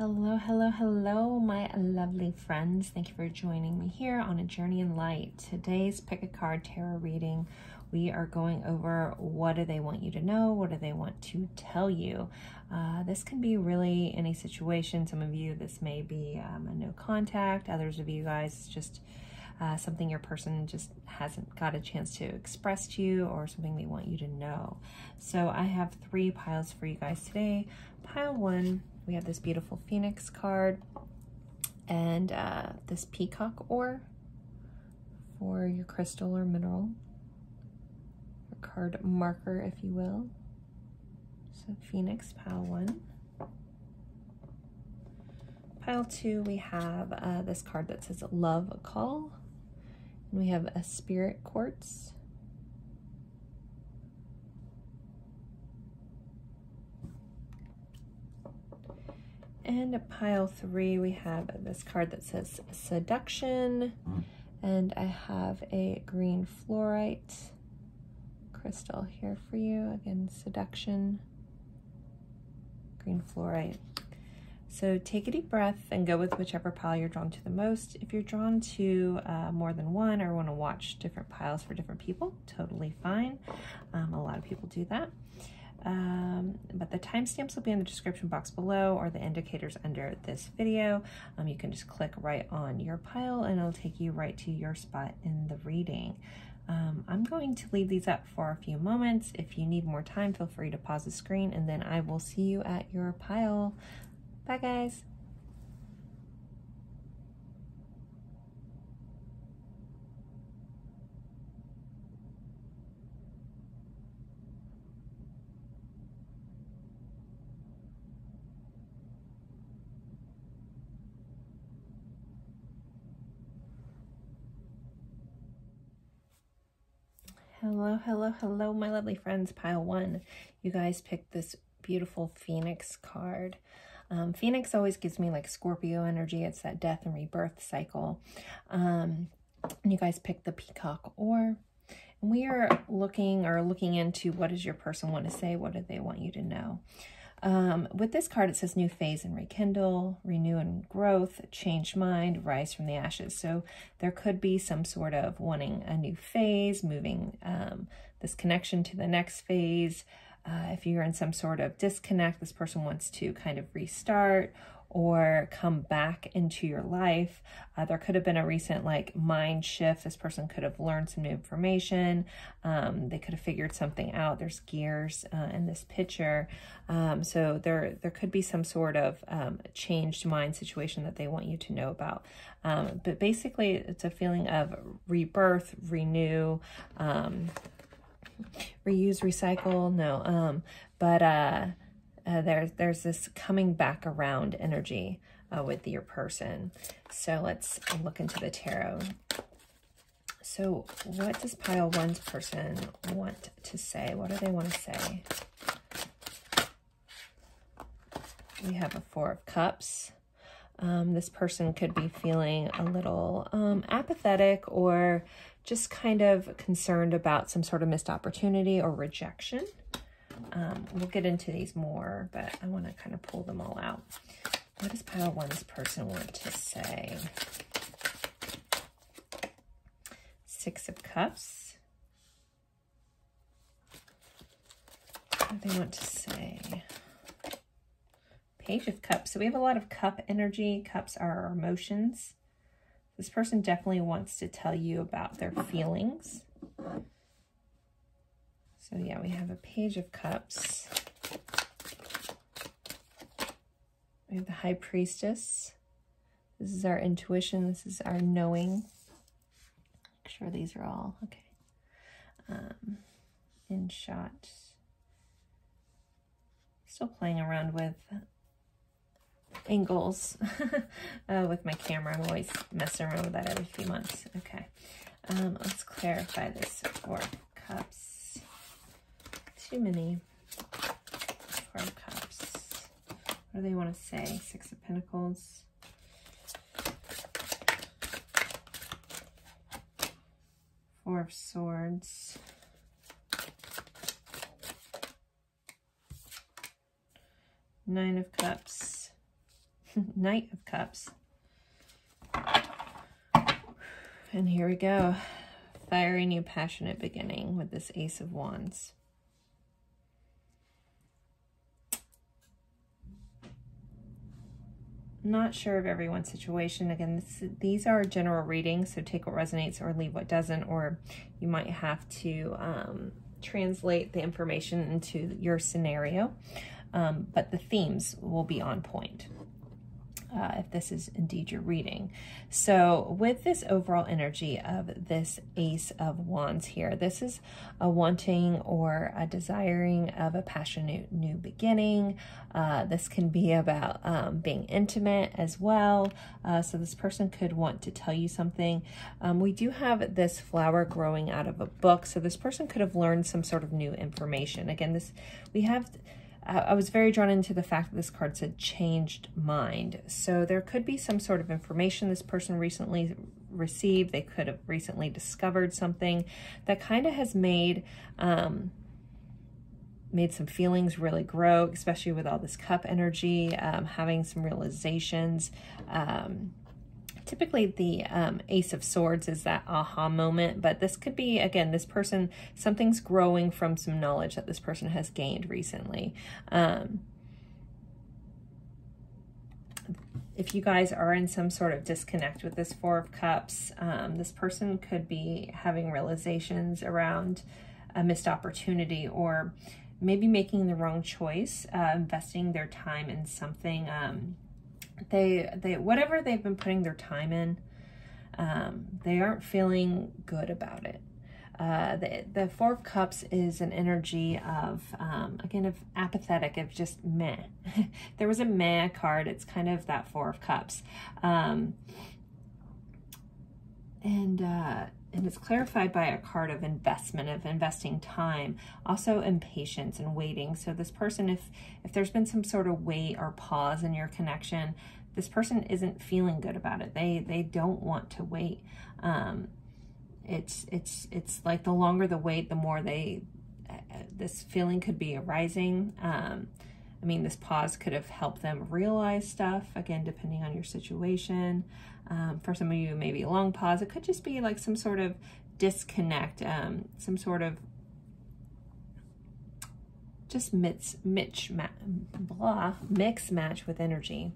Hello, hello, hello, my lovely friends. Thank you for joining me here on A Journey in Light. Today's Pick a Card Tarot reading, we are going over what do they want you to know, what do they want to tell you. This can be really any situation. Some of you, this may be a no contact. Others of you guys, just something your person just hasn't got a chance to express to you, or something they want you to know. So I have three piles for you guys today. Pile one, we have this beautiful Phoenix card and this peacock ore for your crystal or mineral, your card marker, if you will. So Phoenix, pile one. Pile two, we have this card that says Love a Call. And we have a spirit quartz. And a pile three, we have this card that says Seduction. And I have a green fluorite crystal here for you. Again, Seduction, green fluorite. So take a deep breath and go with whichever pile you're drawn to the most. If you're drawn to more than one, or want to watch different piles for different people, totally fine. A lot of people do that. But the timestamps will be in the description box below, or the indicators under this video. You can just click right on your pile and it'll take you right to your spot in the reading. I'm going to leave these up for a few moments. If you need more time, feel free to pause the screen, and then I will see you at your pile. Bye, guys. Hello, hello, hello, my lovely friends. Pile one, you guys picked this beautiful Phoenix card. Phoenix always gives me like Scorpio energy. It's that death and rebirth cycle. And you guys pick the peacock ore. And we are looking into what does your person want to say? What do they want you to know? With this card, it says new phase and rekindle, renew and growth, change mind, rise from the ashes. So there could be some sort of wanting a new phase, moving this connection to the next phase. If you're in some sort of disconnect, this person wants to kind of restart or come back into your life. There could have been a recent like mind shift. This person could have learned some new information. They could have figured something out. There's gears in this picture. So there could be some sort of changed mind situation that they want you to know about. But basically it's a feeling of rebirth, renew, reuse, recycle, no, there's this coming back around energy with your person. So let's look into the tarot. So what does pile one's person want to say? What do they want to say? We have a Four of Cups. This person could be feeling a little apathetic, or just kind of concerned about some sort of missed opportunity or rejection. We'll get into these more, but I want to kind of pull them all out. What does pile one's person want to say? Six of Cups. What do they want to say? Page of Cups. So we have a lot of cup energy. Cups are our emotions. This person definitely wants to tell you about their feelings. So yeah, we have a Page of Cups. We have the High Priestess. This is our intuition. This is our knowing. Make sure these are all okay. In shot. Still playing around with angles with my camera. I'm always messing around with that every few months. Okay, let's clarify this. Four of Cups. Too many. Four of Cups. What do they want to say? Six of Pentacles. Four of Swords. Nine of Cups. Knight of Cups. And here we go. Fiery new passionate beginning with this Ace of Wands. Not sure of everyone's situation. Again, these are general readings, so take what resonates or leave what doesn't, or you might have to translate the information into your scenario, but the themes will be on point if this is indeed your reading. So with this overall energy of this Ace of Wands here, this is a wanting or a desiring of a passionate new beginning. This can be about being intimate as well. So this person could want to tell you something. We do have this flower growing out of a book. So this person could have learned some sort of new information. Again, this we have... I was very drawn into the fact that this card said changed mind. So there could be some sort of information this person recently received. They could have recently discovered something that kind of has made, made some feelings really grow, especially with all this cup energy, having some realizations. Typically the Ace of Swords is that aha moment, but this could be, again, this person, something's growing from some knowledge that this person has gained recently. If you guys are in some sort of disconnect with this Four of Cups, this person could be having realizations around a missed opportunity, or maybe making the wrong choice, investing their time in something, they whatever they've been putting their time in, they aren't feeling good about it. The Four of Cups is an energy of, again, of apathetic, of just meh. There was a meh card. It's kind of that Four of Cups. And it's clarified by a card of investment, of investing time, also impatience and waiting. So this person, if there's been some sort of wait or pause in your connection, this person isn't feeling good about it. They don't want to wait. It's like the longer the wait, the more this feeling could be arising. I mean, this pause could have helped them realize stuff, again, depending on your situation. For some of you, maybe a long pause. It could just be like some sort of disconnect, some sort of just mix match with energy.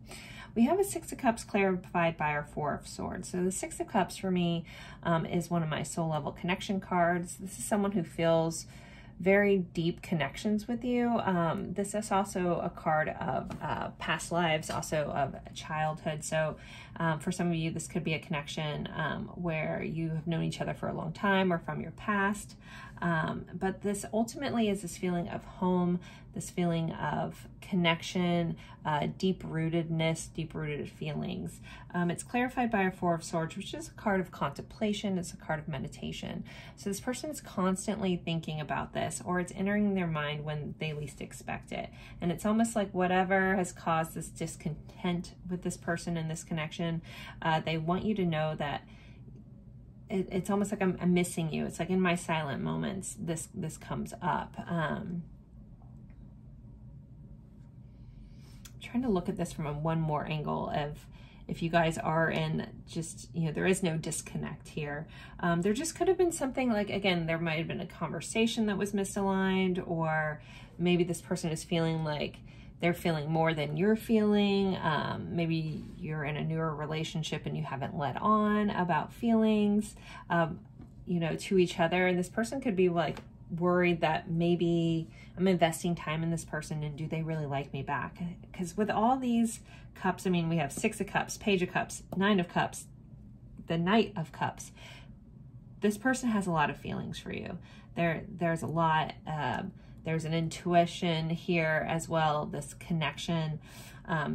We have a Six of Cups clarified by our Four of Swords. So the Six of Cups for me is one of my soul level connection cards. This is someone who feels very deep connections with you. This is also a card of past lives, also of childhood. So for some of you, this could be a connection where you have known each other for a long time or from your past. But this ultimately is this feeling of home, this feeling of connection, deep-rootedness, deep-rooted feelings. It's clarified by a Four of Swords, which is a card of contemplation. It's a card of meditation. So this person is constantly thinking about this, or it's entering their mind when they least expect it. And it's almost like whatever has caused this discontent with this person in this connection, they want you to know that it's almost like I'm missing you. It's like in my silent moments, this comes up. Trying to look at this from one more angle of if you guys are in just, you know, there is no disconnect here. There just could have been something like, again, there might have been a conversation that was misaligned, or maybe this person is feeling like they're feeling more than you're feeling. Maybe you're in a newer relationship and you haven't let on about feelings, you know, to each other. And this person could be like worried that maybe I'm investing time in this person, and do they really like me back? Because with all these cups, I mean, we have Six of Cups, Page of Cups, Nine of Cups, the Knight of Cups. This person has a lot of feelings for you. There's a lot, there's an intuition here as well, this connection.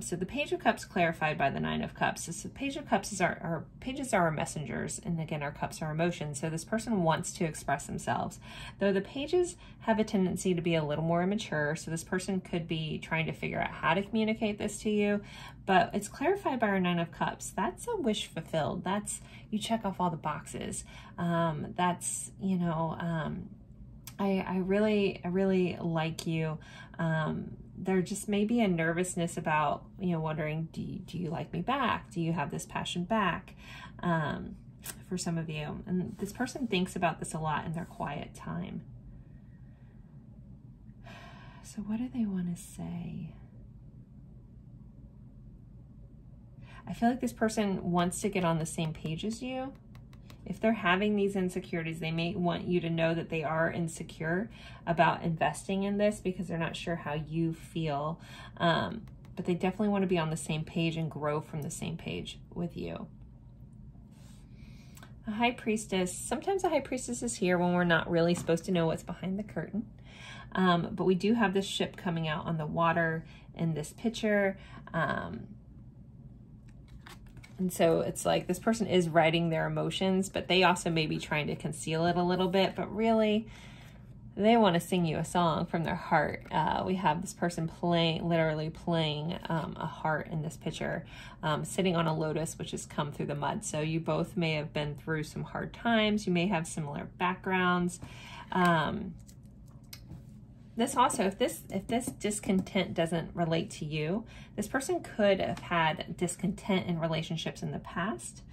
So the Page of Cups clarified by the Nine of Cups. So the Page of Cups is our pages are our messengers, and again, our cups are emotions. So this person wants to express themselves, though the pages have a tendency to be a little more immature. So this person could be trying to figure out how to communicate this to you, but it's clarified by our Nine of Cups. That's a wish fulfilled. That's, you check off all the boxes. That's, you know, I really like you. there just may be a nervousness about, you know, wondering, do you like me back? Do you have this passion back? For some of you. And this person thinks about this a lot in their quiet time. So what do they want to say? I feel like this person wants to get on the same page as you. If they're having these insecurities, they may want you to know that they are insecure about investing in this because they're not sure how you feel. But they definitely want to be on the same page and grow from the same page with you. The High Priestess. Sometimes the High Priestess is here when we're not really supposed to know what's behind the curtain. But we do have this ship coming out on the water in this picture. And so it's like this person is writing their emotions, but they also may be trying to conceal it a little bit, but really they want to sing you a song from their heart. We have this person literally playing a heart in this picture, sitting on a lotus, which has come through the mud. So you both may have been through some hard times. You may have similar backgrounds. This also, if this discontent doesn't relate to you, this person could have had discontent in relationships in the past,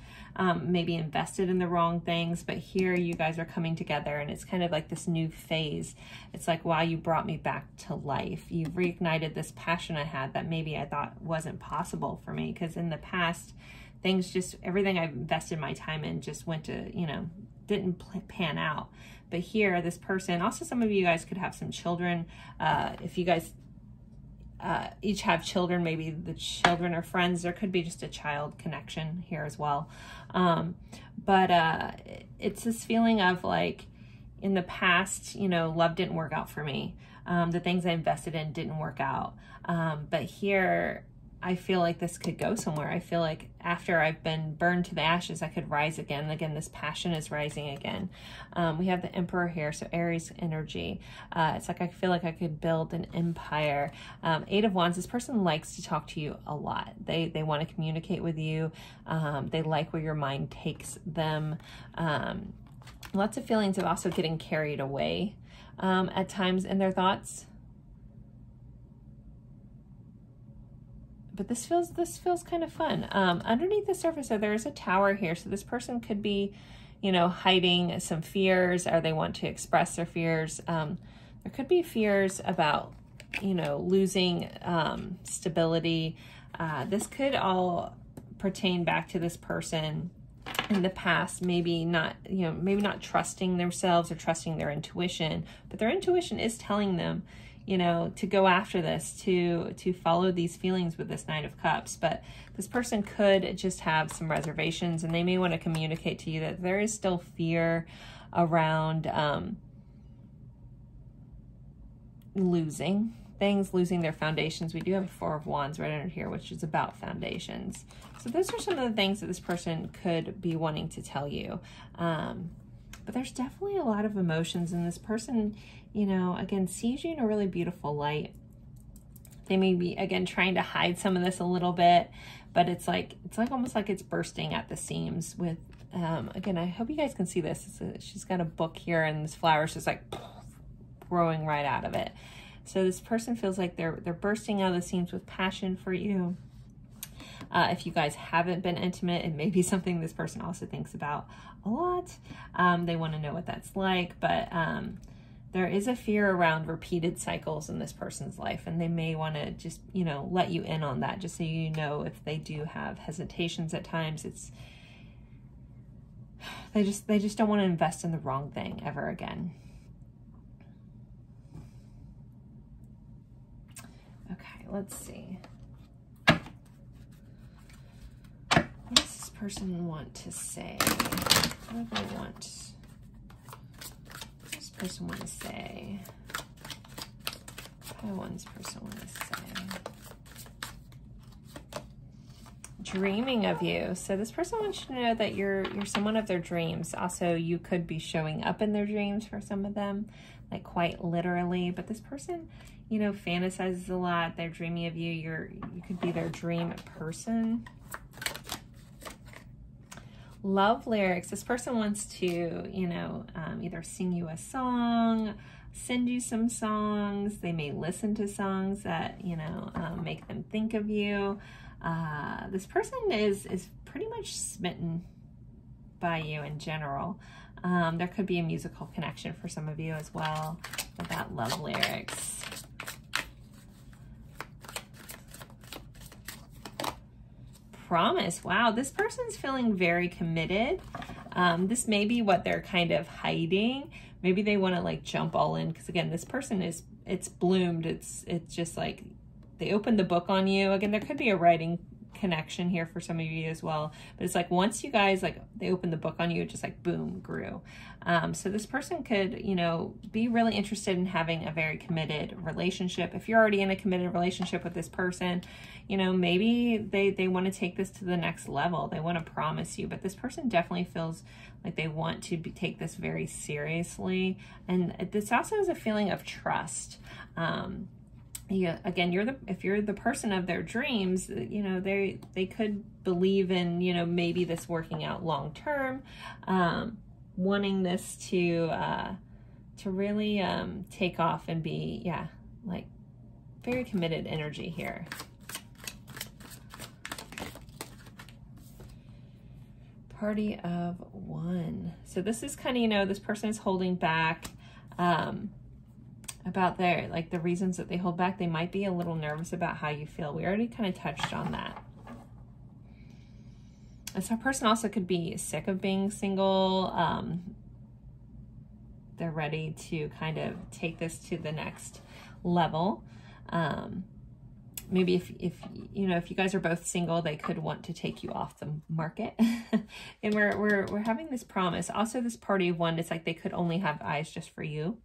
maybe invested in the wrong things, but here you guys are coming together and it's kind of like this new phase. It's like, wow, you brought me back to life. You've reignited this passion I had that maybe I thought wasn't possible for me, because in the past, things just, everything I've invested my time in just went to, you know, didn't pan out. But here, this person, also some of you guys could have some children. If you guys each have children, maybe the children are friends. There could be just a child connection here as well. But it's this feeling of like, in the past, you know, love didn't work out for me. The things I invested in didn't work out. But here, I feel like this could go somewhere. I feel like after I've been burned to the ashes, I could rise again. Again, this passion is rising again. We have the Emperor here, so Aries energy. It's like I feel like I could build an empire. Eight of Wands, this person likes to talk to you a lot. They want to communicate with you. They like where your mind takes them. Lots of feelings of also getting carried away at times in their thoughts. But this feels kind of fun. Underneath the surface, so there is a tower here. So this person could be, you know, hiding some fears, or they want to express their fears. There could be fears about, you know, losing stability. This could all pertain back to this person in the past, maybe not trusting themselves or trusting their intuition, but their intuition is telling them, you know, to go after this, to follow these feelings with this Knight of Cups. But this person could just have some reservations, and they may want to communicate to you that there is still fear around losing things, losing their foundations. We do have a Four of Wands right under here, which is about foundations. So those are some of the things that this person could be wanting to tell you. But there's definitely a lot of emotions, and this person, you know, again, sees you in a really beautiful light. They may be, again, trying to hide some of this a little bit, but it's like almost like it's bursting at the seams with, again, I hope you guys can see this. She's got a book here, and this flower's just like growing right out of it. So this person feels like they're bursting out of the seams with passion for you. If you guys haven't been intimate, it may be something this person also thinks about a lot. They want to know what that's like, but there is a fear around repeated cycles in this person's life, and they may want to just, you know, let you in on that, just so you know if they do have hesitations at times. It's they just don't want to invest in the wrong thing ever again. Okay, let's see. What does this person want to say? What do they want? What does this person want to say? What does this person want to say? Dreaming of you. So this person wants you to know that you're someone of their dreams. Also, you could be showing up in their dreams for some of them, like quite literally. But this person, you know, fantasizes a lot. They're dreaming of you. You could be their dream person. Love lyrics. This person wants to, you know, either sing you a song, send you some songs. They may listen to songs that, you know, make them think of you. This person is pretty much smitten by you in general. There could be a musical connection for some of you as well with that love lyrics. Promise. Wow, this person's feeling very committed. This may be what they're kind of hiding. Maybe they want to like jump all in, because again, this person is, it's bloomed. It's just like they opened the book on you. Again, there could be a writing connection here for some of you as well, but it's like once you guys, like they opened the book on you, it just like boom, grew. So this person could, you know, be really interested in having a very committed relationship. If you're already in a committed relationship with this person, you know, maybe they want to take this to the next level. They want to promise you, but this person definitely feels like they want to take this very seriously. And this also is a feeling of trust. Yeah, again, if you're the person of their dreams, you know, they could believe in, you know, maybe this working out long term, wanting this to really take off and be, yeah, like very committed energy here. Party of one. So this is kind of, you know, this person is holding back about their, like the reasons that they hold back. They might be a little nervous about how you feel. We already kind of touched on that. And so a person also could be sick of being single. They're ready to kind of take this to the next level. Maybe if you guys are both single, they could want to take you off the market. And we're having this promise. Also this party of one, it's like they could only have eyes just for you.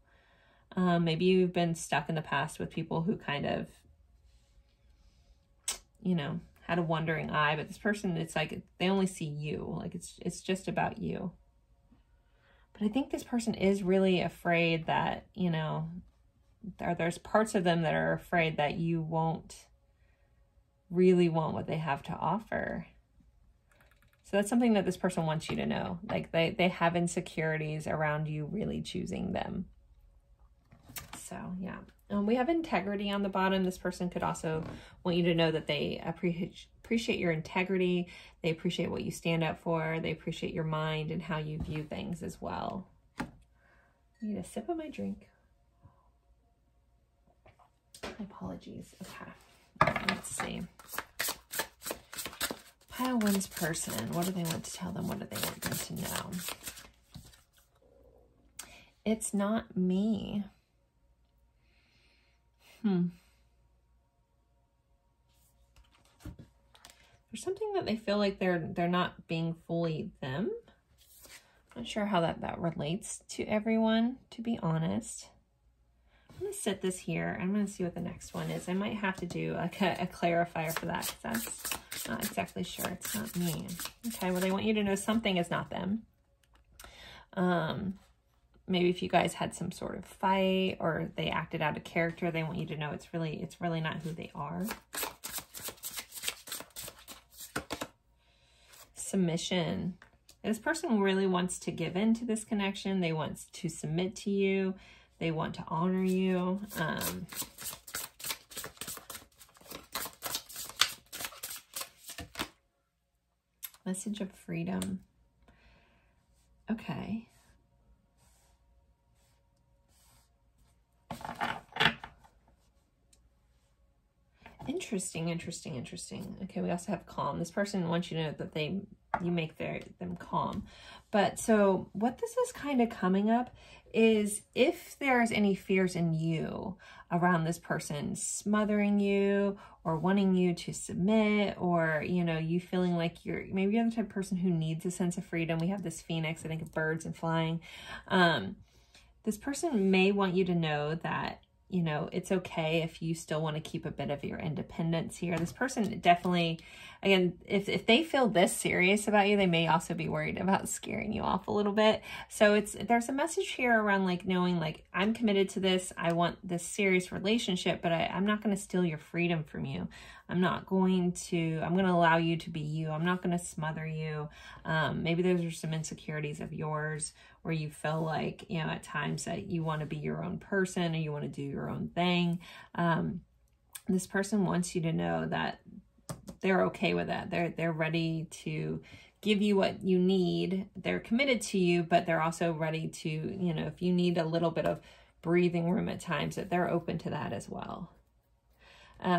Maybe you've been stuck in the past with people who kind of, you know, had a wandering eye, but this person, it's like, they only see you. Like it's just about you. But I think this person is really afraid that, you know, there's parts of them that are afraid that you won't really want what they have to offer. So that's something that this person wants you to know. Like they have insecurities around you really choosing them. So yeah, we have integrity on the bottom. This person could also want you to know that they appreciate your integrity. They appreciate what you stand up for. They appreciate your mind and how you view things as well. I need a sip of my drink. Apologies. Okay, let's see. Pile one's person. What do they want to tell them? What do they want them to know? It's not me. There's something that they feel like they're not being fully them. I'm not sure how that relates to everyone, to be honest. I'm going to set this here. I'm going to see what the next one is. I might have to do like a clarifier for that, because that's not exactly sure. It's not me. Okay, well, they want you to know something is not them. Maybe if you guys had some sort of fight or they acted out of character, they want you to know it's really not who they are. Submission. This person really wants to give in to this connection. They want to submit to you. They want to honor you. Message of freedom. Okay. Interesting. Okay, we also have calm. This person wants you to know that you make them calm. But so what this is kind of coming up is if there's any fears in you around this person smothering you or wanting you to submit, or, you know, you feeling like maybe you're the type of person who needs a sense of freedom. We have this phoenix, I think of birds and flying. This person may want you to know that, you know, it's okay if you still want to keep a bit of your independence here. This person definitely, again, if they feel this serious about you, they may also be worried about scaring you off a little bit. So there's a message here around like knowing like, I'm committed to this. I want this serious relationship, but I'm not going to steal your freedom from you. I'm going to allow you to be you. I'm not going to smother you. Maybe those are some insecurities of yours where you feel like, you know, at times that you want to be your own person or you want to do your own thing. This person wants you to know that they're okay with that. They're ready to give you what you need. They're committed to you, but they're also ready to, you know, if you need a little bit of breathing room at times, that they're open to that as well.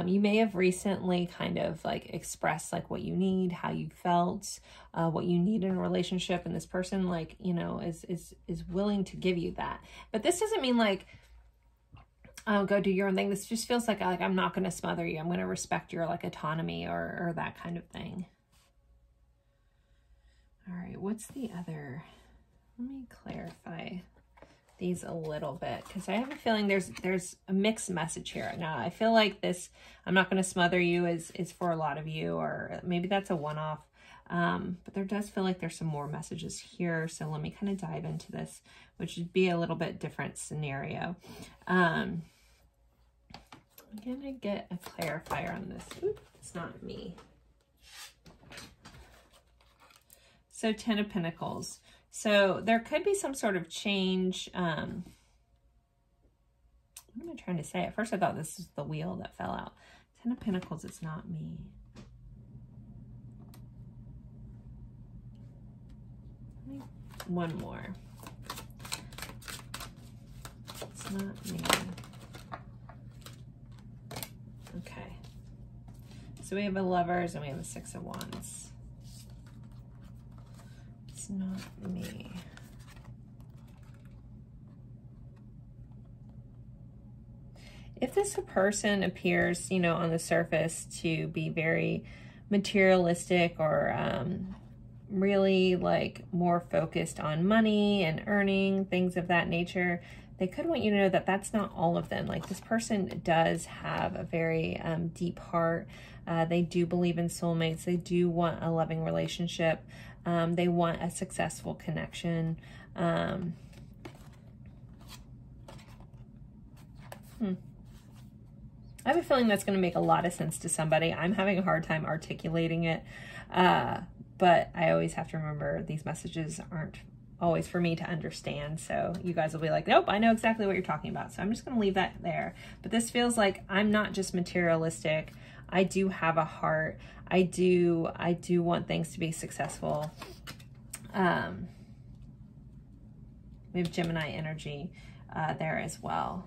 You may have recently kind of like expressed like what you need, how you felt, what you need in a relationship. And this person, like, you know, is willing to give you that. But this doesn't mean like, oh, go do your own thing. This just feels like, I'm not going to smother you. I'm going to respect your like autonomy or that kind of thing. All right. What's the other? Let me clarify these a little bit, because I have a feeling there's a mixed message here. Now, I feel like this, I'm not going to smother you is for a lot of you, or maybe that's a one-off. But there does feel like there's some more messages here. So let me kind of dive into this, which would be a little bit different scenario. I'm going to get a clarifier on this. Oop, it's not me. So 10 of Pentacles. So there could be some sort of change. What am I trying to say? At first I thought this was the wheel that fell out. 10 of Pentacles, it's not me. One more. It's not me. Okay. So we have a Lovers and we have a Six of Wands. It's not me. If this person appears, you know, on the surface to be very materialistic or really like more focused on money and earning, things of that nature, they could want you to know that that's not all of them. Like, this person does have a very deep heart. They do believe in soulmates. They do want a loving relationship. They want a successful connection. I have a feeling that's going to make a lot of sense to somebody. I'm having a hard time articulating it, but I always have to remember these messages aren't always for me to understand. So you guys will be like, nope, I know exactly what you're talking about. So I'm just going to leave that there. But this feels like I'm not just materialistic. I do have a heart. I do want things to be successful. We have Gemini energy there as well.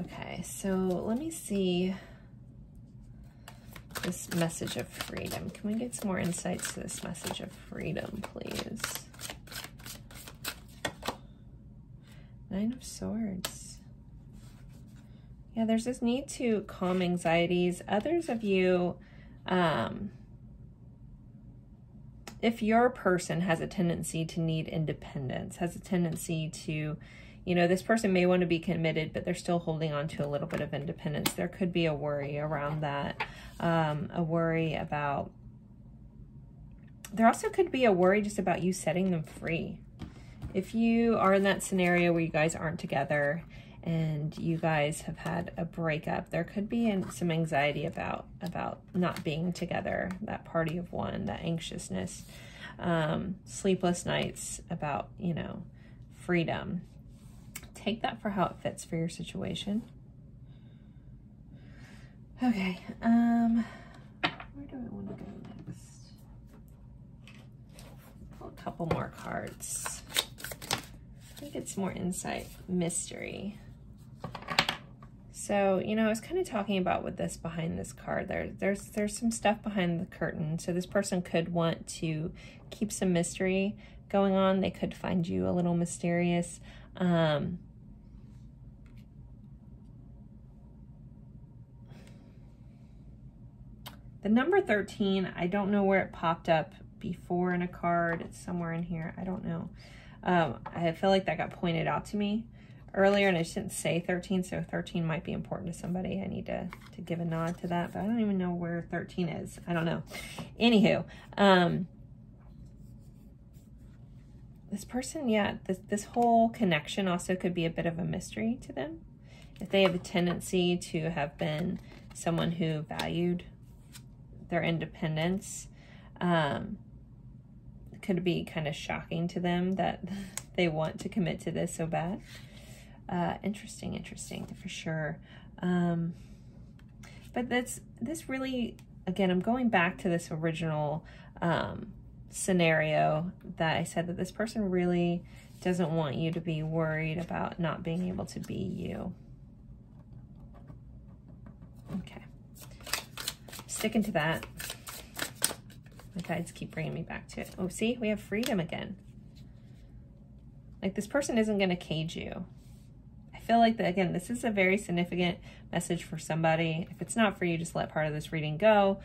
Okay, so let me see this message of freedom. Can we get some more insights to this message of freedom, please? 9 of Swords. Yeah, there's this need to calm anxieties. Others of you, if your person has a tendency to need independence, has a tendency to, you know, this person may want to be committed, but they're still holding on to a little bit of independence. There could be a worry around that, a worry about, there also could be a worry just about you setting them free. If you are in that scenario where you guys aren't together and you guys have had a breakup, there could be some anxiety about not being together, that party of one, that anxiousness, sleepless nights about, you know, freedom. Take that for how it fits for your situation. Okay, where do I want to go next? Pull a couple more cards. I think it's more insight, mystery. So, you know, I was kind of talking about with this behind this card. There's some stuff behind the curtain. So this person could want to keep some mystery going on. They could find you a little mysterious. The number 13, I don't know where it popped up before in a card. It's somewhere in here. I don't know. I feel like that got pointed out to me earlier and I just didn't say 13. So 13 might be important to somebody. I need to give a nod to that, but I don't even know where 13 is. I don't know. Anywho, this person, yeah, this whole connection also could be a bit of a mystery to them. If they have a tendency to have been someone who valued their independence. It could be kind of shocking to them that they want to commit to this so bad. Interesting for sure. But this really, again, I'm going back to this original scenario that I said that this person really doesn't want you to be worried about not being able to be you. Okay. Sticking to that. My guides keep bringing me back to it. Oh, see, we have freedom again. Like, this person isn't going to cage you. I feel like that, again, this is a very significant message for somebody. If it's not for you, just let part of this reading go.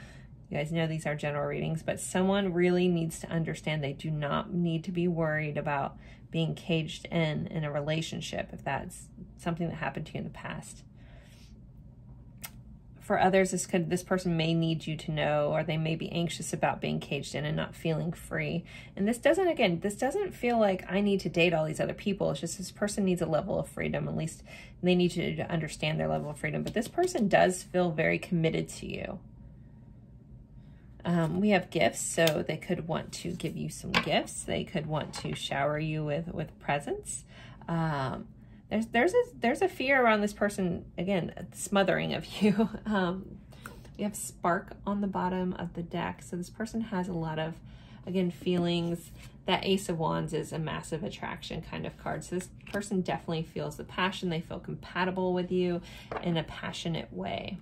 You guys know these are general readings, but someone really needs to understand they do not need to be worried about being caged in a relationship if that's something that happened to you in the past. For others, this person may need you to know, or they may be anxious about being caged in and not feeling free. And this doesn't, again, this doesn't feel like I need to date all these other people. It's just this person needs a level of freedom. At least they need you to understand their level of freedom. But this person does feel very committed to you. We have gifts, so they could want to give you some gifts. They could want to shower you with presents. There's a fear around this person, again, smothering of you. You have spark on the bottom of the deck. So this person has a lot of, again, feelings. That Ace of Wands is a massive attraction kind of card. So this person definitely feels the passion. They feel compatible with you in a passionate way.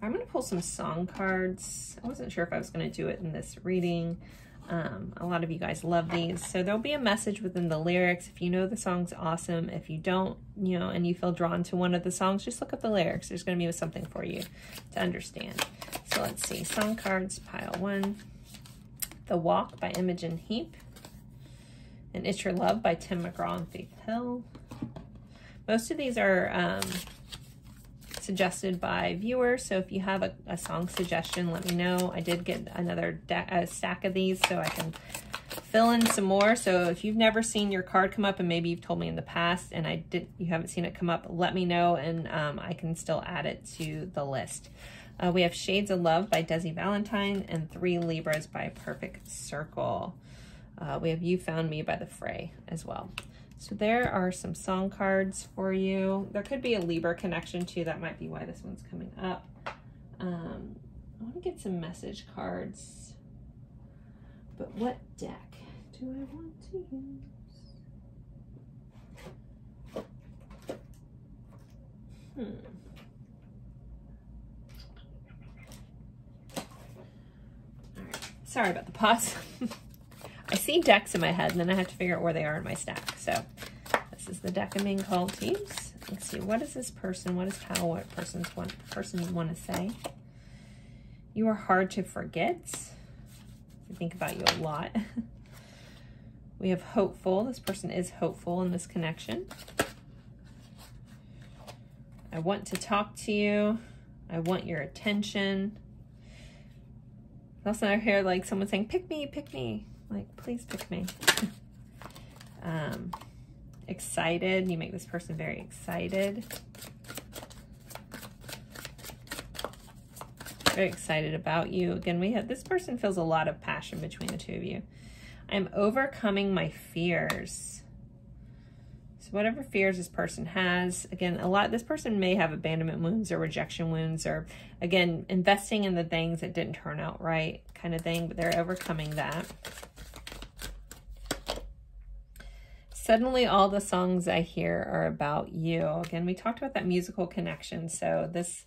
I'm going to pull some song cards. I wasn't sure if I was going to do it in this reading. A lot of you guys love these. So there'll be a message within the lyrics. If you know the song's awesome, if you don't, you know, and you feel drawn to one of the songs, just look up the lyrics. There's going to be something for you to understand. So let's see. Song cards, pile one. The Walk by Imogen Heap. And It's Your Love by Tim McGraw and Faith Hill. Most of these are suggested by viewers, so if you have a song suggestion, let me know. I did get another stack of these, so I can fill in some more. So if you've never seen your card come up, and maybe you've told me in the past and you haven't seen it come up, let me know, and I can still add it to the list. We have Shades of Love by Desi Valentine and Three Libras by Perfect Circle. We have You Found Me by The Frey as well. So there are some song cards for you. There could be a Libra connection too. That might be why this one's coming up. I want to get some message cards. But what deck do I want to use? All right. Sorry about the pause. I see decks in my head, and then I have to figure out where they are in my stack. So this is the deck I'm being called to use. Let's see, what is this person? What is Kyle? What person want to say? You are hard to forget. I think about you a lot. We have hopeful. This person is hopeful in this connection. I want to talk to you. I want your attention. Also, I hear like someone saying, "Pick me, pick me." Like, please pick me. Excited. You make this person very excited. Very excited about you. Again, we have this person feels a lot of passion between the two of you. I'm overcoming my fears. So whatever fears this person has, again, this person may have abandonment wounds or rejection wounds, or again, investing in the things that didn't turn out right kind of thing, but they're overcoming that. Suddenly all the songs I hear are about you. Again, we talked about that musical connection. So this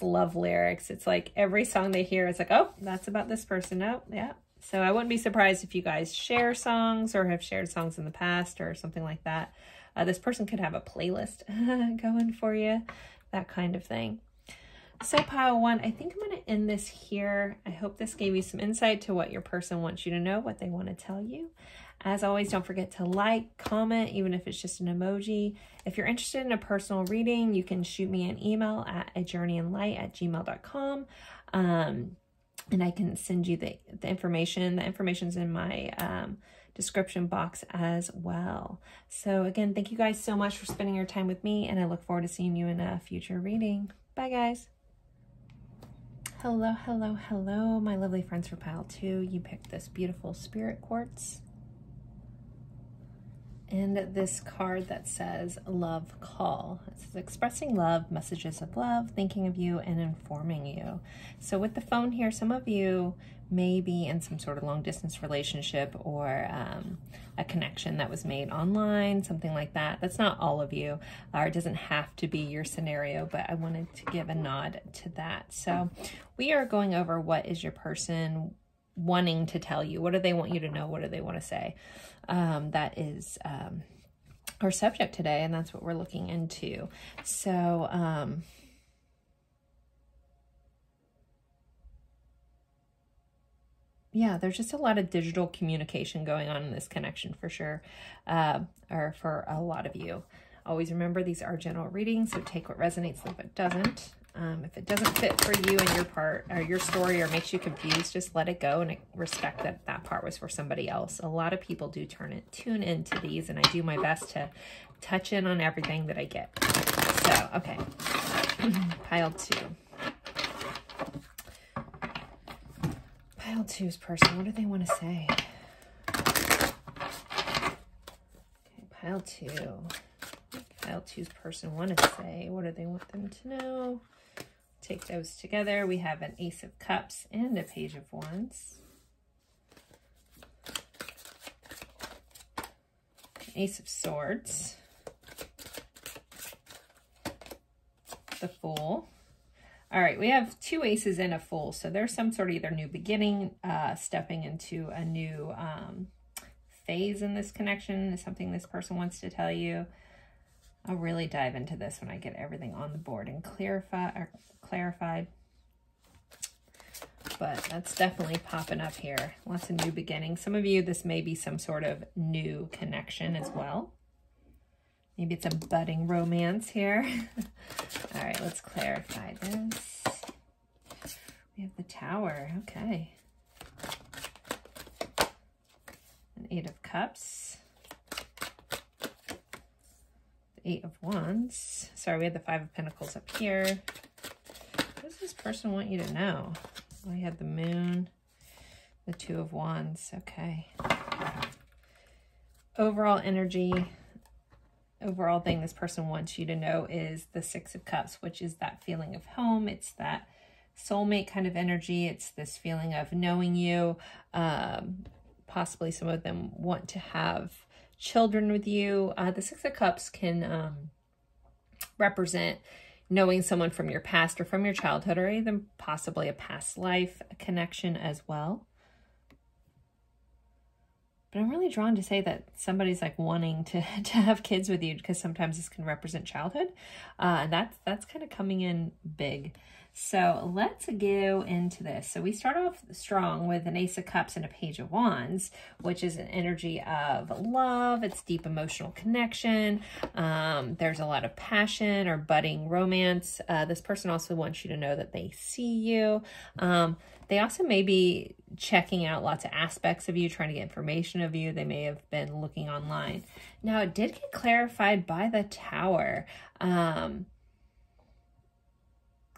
love lyrics, it's like every song they hear is like, oh, that's about this person. Oh, yeah. So I wouldn't be surprised if you guys share songs or have shared songs in the past or something like that. This person could have a playlist going for you, that kind of thing. So pile one, I think I'm going to end this here. I hope this gave you some insight to what your person wants you to know, what they want to tell you. As always, don't forget to like, comment, even if it's just an emoji. If you're interested in a personal reading, you can shoot me an email at ajourneyinlight@gmail.com. And I can send you the information. The information's in my description box as well. So again, thank you guys so much for spending your time with me, and I look forward to seeing you in a future reading. Bye, guys. Hello, hello, hello, my lovely friends for pile 2. You picked this beautiful spirit quartz and this card that says love call. It says expressing love, messages of love, thinking of you and informing you. So with the phone here, some of you may be in some sort of long distance relationship or a connection that was made online, something like that. That's not all of you, or it doesn't have to be your scenario, but I wanted to give a nod to that. So we are going over what is your person wanting to tell you. What do they want you to know? What do they want to say? That is our subject today, and that's what we're looking into. So yeah, there's just a lot of digital communication going on in this connection for sure, or for a lot of you. Always remember these are general readings, so take what resonates, leave what doesn't. If it doesn't fit for you and your part or your story or makes you confused, just let it go and respect that that part was for somebody else. A lot of people do tune into these, and I do my best to touch in on everything that I get. So, okay, pile 2. Pile 2's person, what do they want to say? Okay, pile 2. Pile 2's person want to say? What do they want them to know? Take those together. We have an Ace of Cups and a Page of Wands. An Ace of Swords. The Fool. All right, we have 2 aces and a Fool. So there's some sort of either new beginning, stepping into a new phase in this connection, is something this person wants to tell you. I'll really dive into this when I get everything on the board and clarified. But that's definitely popping up here. Lots of new beginnings. Some of you, this may be some sort of new connection as well. Maybe it's a budding romance here. All right, let's clarify this. We have the Tower. Okay. An 8 of Cups. 8 of Wands. Sorry, we had the 5 of Pentacles up here. What does this person want you to know? We had the Moon, the 2 of Wands. Okay. Overall energy, overall thing this person wants you to know is the 6 of Cups, which is that feeling of home. It's that soulmate kind of energy. It's this feeling of knowing you. Possibly some of them want to have children with you. The 6 of Cups can represent knowing someone from your past or from your childhood, or even possibly a past life connection as well. But I'm really drawn to say that somebody's like wanting to have kids with you, because sometimes this can represent childhood. That's kind of coming in big. So let's go into this. So we start off strong with an Ace of Cups and a Page of Wands, which is an energy of love. It's deep emotional connection. There's a lot of passion or budding romance. This person also wants you to know that they see you. They also may be checking out lots of aspects of you, trying to get information of you. They may have been looking online. Now, it did get clarified by the Tower.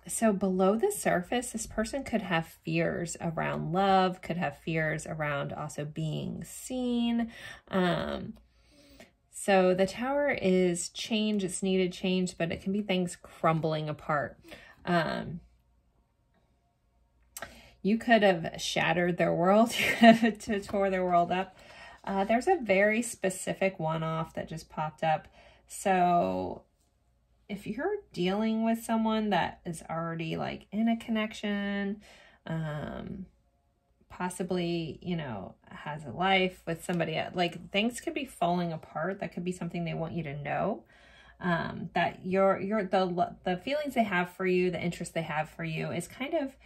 So below the surface, this person could have fears around love, could have fears around also being seen. So the Tower is change. It's needed change, but it can be things crumbling apart. You could have shattered their world. You could have tore their world up. There's a very specific one-off that just popped up. So if you're dealing with someone that is already like in a connection, possibly, you know, has a life with somebody else, like things could be falling apart. That could be something they want you to know, that the feelings they have for you, the interest they have for you is kind of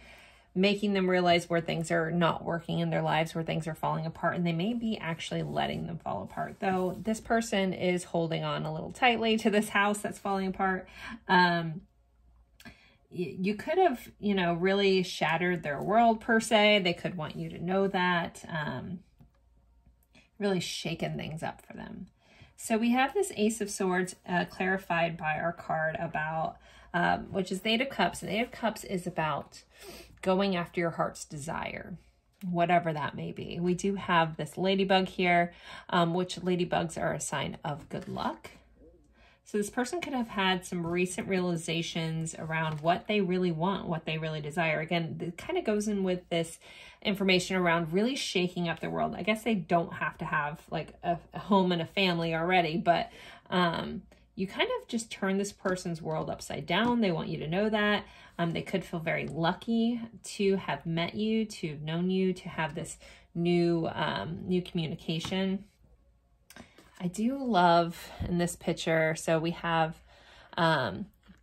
making them realize where things are not working in their lives, where things are falling apart, and they may be actually letting them fall apart. Though this person is holding on a little tightly to this house that's falling apart. You could have, you know, really shattered their world per se. They could want you to know that. Really shaken things up for them. So we have this Ace of Swords clarified by our card about which is the Eight of Cups. And the Eight of Cups is about going after your heart's desire, whatever that may be. We do have this ladybug here, which ladybugs are a sign of good luck. So this person could have had some recent realizations around what they really want, what they really desire. Again, it kind of goes in with this information around really shaking up the world. I guess they don't have to have like a home and a family already, but you kind of just turn this person's world upside down. They want you to know that. They could feel very lucky to have met you, to have known you, to have this new, new communication. I do love in this picture, so we have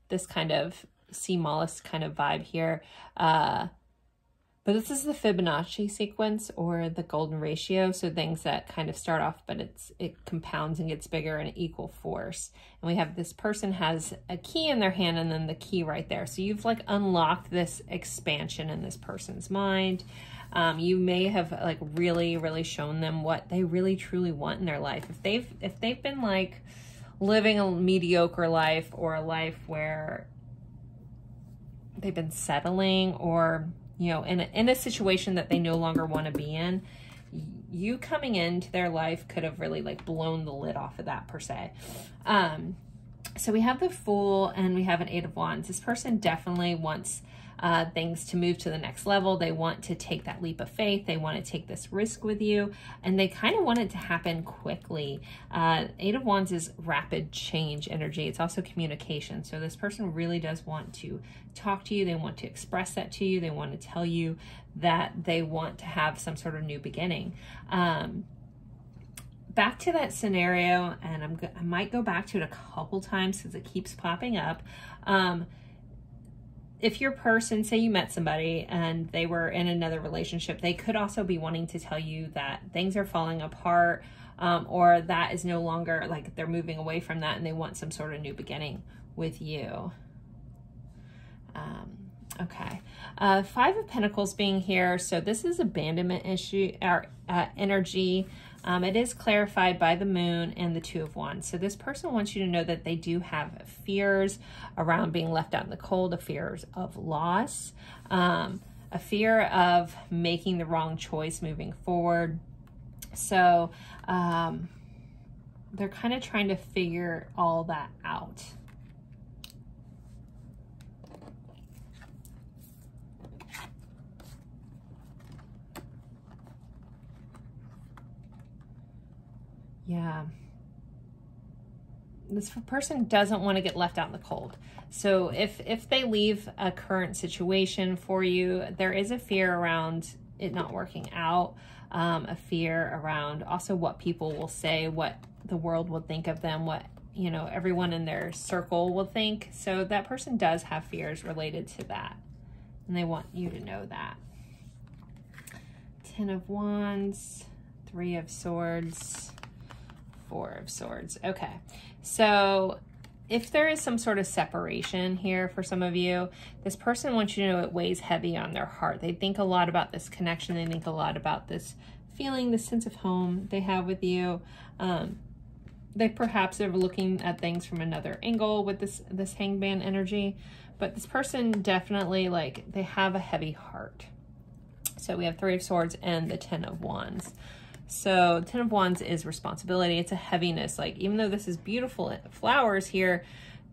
this kind of sea mollusk kind of vibe here. But this is the Fibonacci sequence or the golden ratio. So things that kind of start off, but it compounds and gets bigger in equal force. And we have this person has a key in their hand and then the key right there. So you've like unlocked this expansion in this person's mind. You may have like really shown them what they really truly want in their life. If they've been like living a mediocre life or a life where they've been settling or, you know, in a situation that they no longer want to be in, you coming into their life could have really like blown the lid off of that per se. So we have the Fool and we have an Eight of Wands. This person definitely wants things to move to the next level. They want to take that leap of faith. They want to take this risk with you, and they kind of want it to happen quickly. Eight of Wands is rapid change energy. It's also communication. So this person really does want to talk to you. They want to express that to you. They want to tell you that they want to have some sort of new beginning. Back to that scenario, and I might go back to it a couple times because it keeps popping up. If your person, say you met somebody and they were in another relationship, they could also be wanting to tell you that things are falling apart, or that is no longer, like they're moving away from that and they want some sort of new beginning with you. Okay. Five of Pentacles being here. So this is abandonment issue, or energy. It is clarified by the Moon and the Two of Wands. So this person wants you to know that they do have fears around being left out in the cold, a fear of loss, a fear of making the wrong choice moving forward. So they're kind of trying to figure all that out. Yeah, this person doesn't want to get left out in the cold. So if they leave a current situation for you, there is a fear around it not working out, a fear around also what people will say, what the world will think of them, what, you know, everyone in their circle will think. So that person does have fears related to that, and they want you to know that. Ten of Wands, Three of Swords, Four of Swords. Okay. So if there is some sort of separation here for some of you, this person wants you to know it weighs heavy on their heart. They think a lot about this connection. They think a lot about this feeling, this sense of home they have with you. They perhaps are looking at things from another angle with this hangman energy, but this person definitely, like, they have a heavy heart. So we have Three of Swords and the Ten of Wands. So Ten of Wands is responsibility. It's a heaviness. Like, even though this is beautiful flowers here,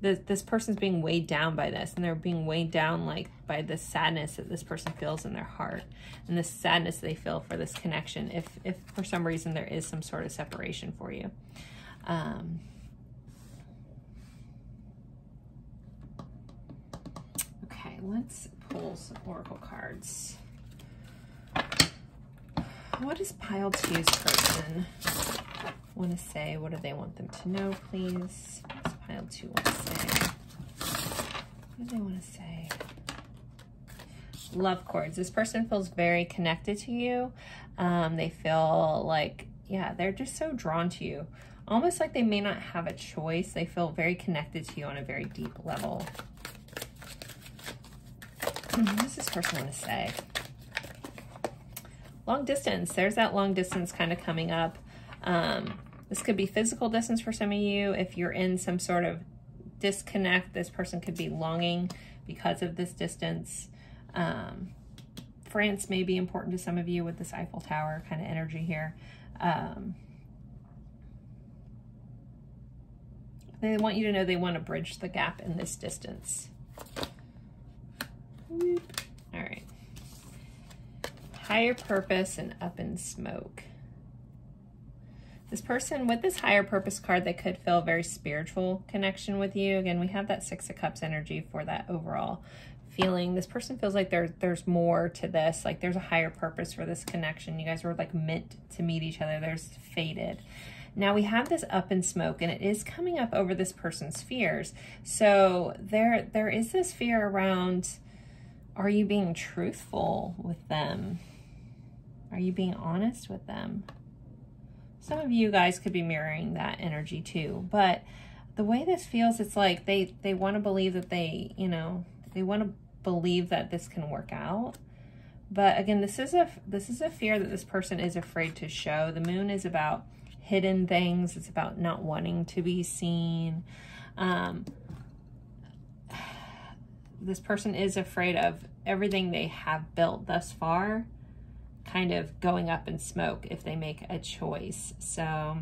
this person's being weighed down by this, and they're being weighed down like by the sadness that this person feels in their heart, and the sadness they feel for this connection. If for some reason there is some sort of separation for you. Okay, let's pull some oracle cards. What does pile two's person want to say? What do they want them to know, please? What does pile two want to say? What do they want to say? Love cords. This person feels very connected to you. They feel like, yeah, they're just so drawn to you. Almost like they may not have a choice. They feel very connected to you on a very deep level. What does this person want to say? Long distance. There's that long distance kind of coming up. This could be physical distance for some of you. If you're in some sort of disconnect. This person could be longing because of this distance. France may be important to some of you with this Eiffel Tower kind of energy here. They want you to know they want to bridge the gap in this distance. Whoop. All right. Higher purpose and up in smoke. This person with this higher purpose card, they could feel a very spiritual connection with you. Again, we have that Six of Cups energy for that overall feeling. This person feels like there's more to this, like there's a higher purpose for this connection. You guys were like meant to meet each other. There's fated. Now we have this up in smoke, and it is coming up over this person's fears. So there is this fear around, are you being truthful with them? Are you being honest with them? Some of you guys could be mirroring that energy too, but the way this feels, it's like they want to believe that they, you know, they want to believe that this can work out. But again, this is a fear that this person is afraid to show. The moon is about hidden things. It's about not wanting to be seen. This person is afraid of everything they have built thus far kind of going up in smoke if they make a choice. So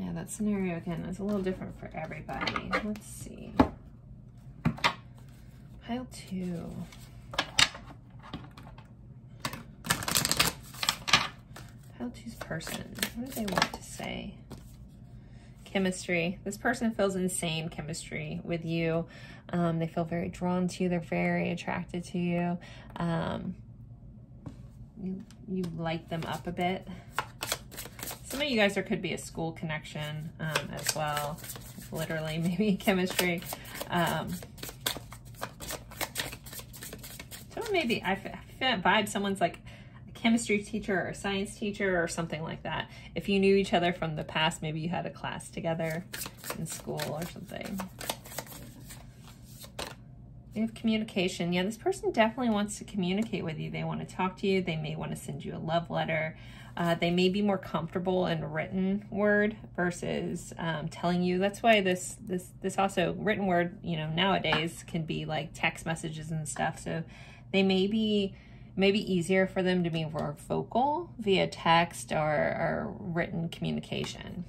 yeah, that scenario again is a little different for everybody. Let's see. Pile two. Pile two's person. What do they want to say? Chemistry. This person feels insane chemistry with you. They feel very drawn to you. They're very attracted to you. You light them up a bit. Some of you guys, there could be a school connection as well. Literally, maybe chemistry. So maybe I feel that vibe. Someone's like chemistry teacher or science teacher or something like that. If you knew each other from the past, maybe you had a class together in school or something. We have communication. Yeah, this person definitely wants to communicate with you. They want to talk to you. They may want to send you a love letter. They may be more comfortable in written word versus telling you. That's why this also written word, you know, nowadays can be like text messages and stuff. So they may be easier for them to be more vocal via text or written communication.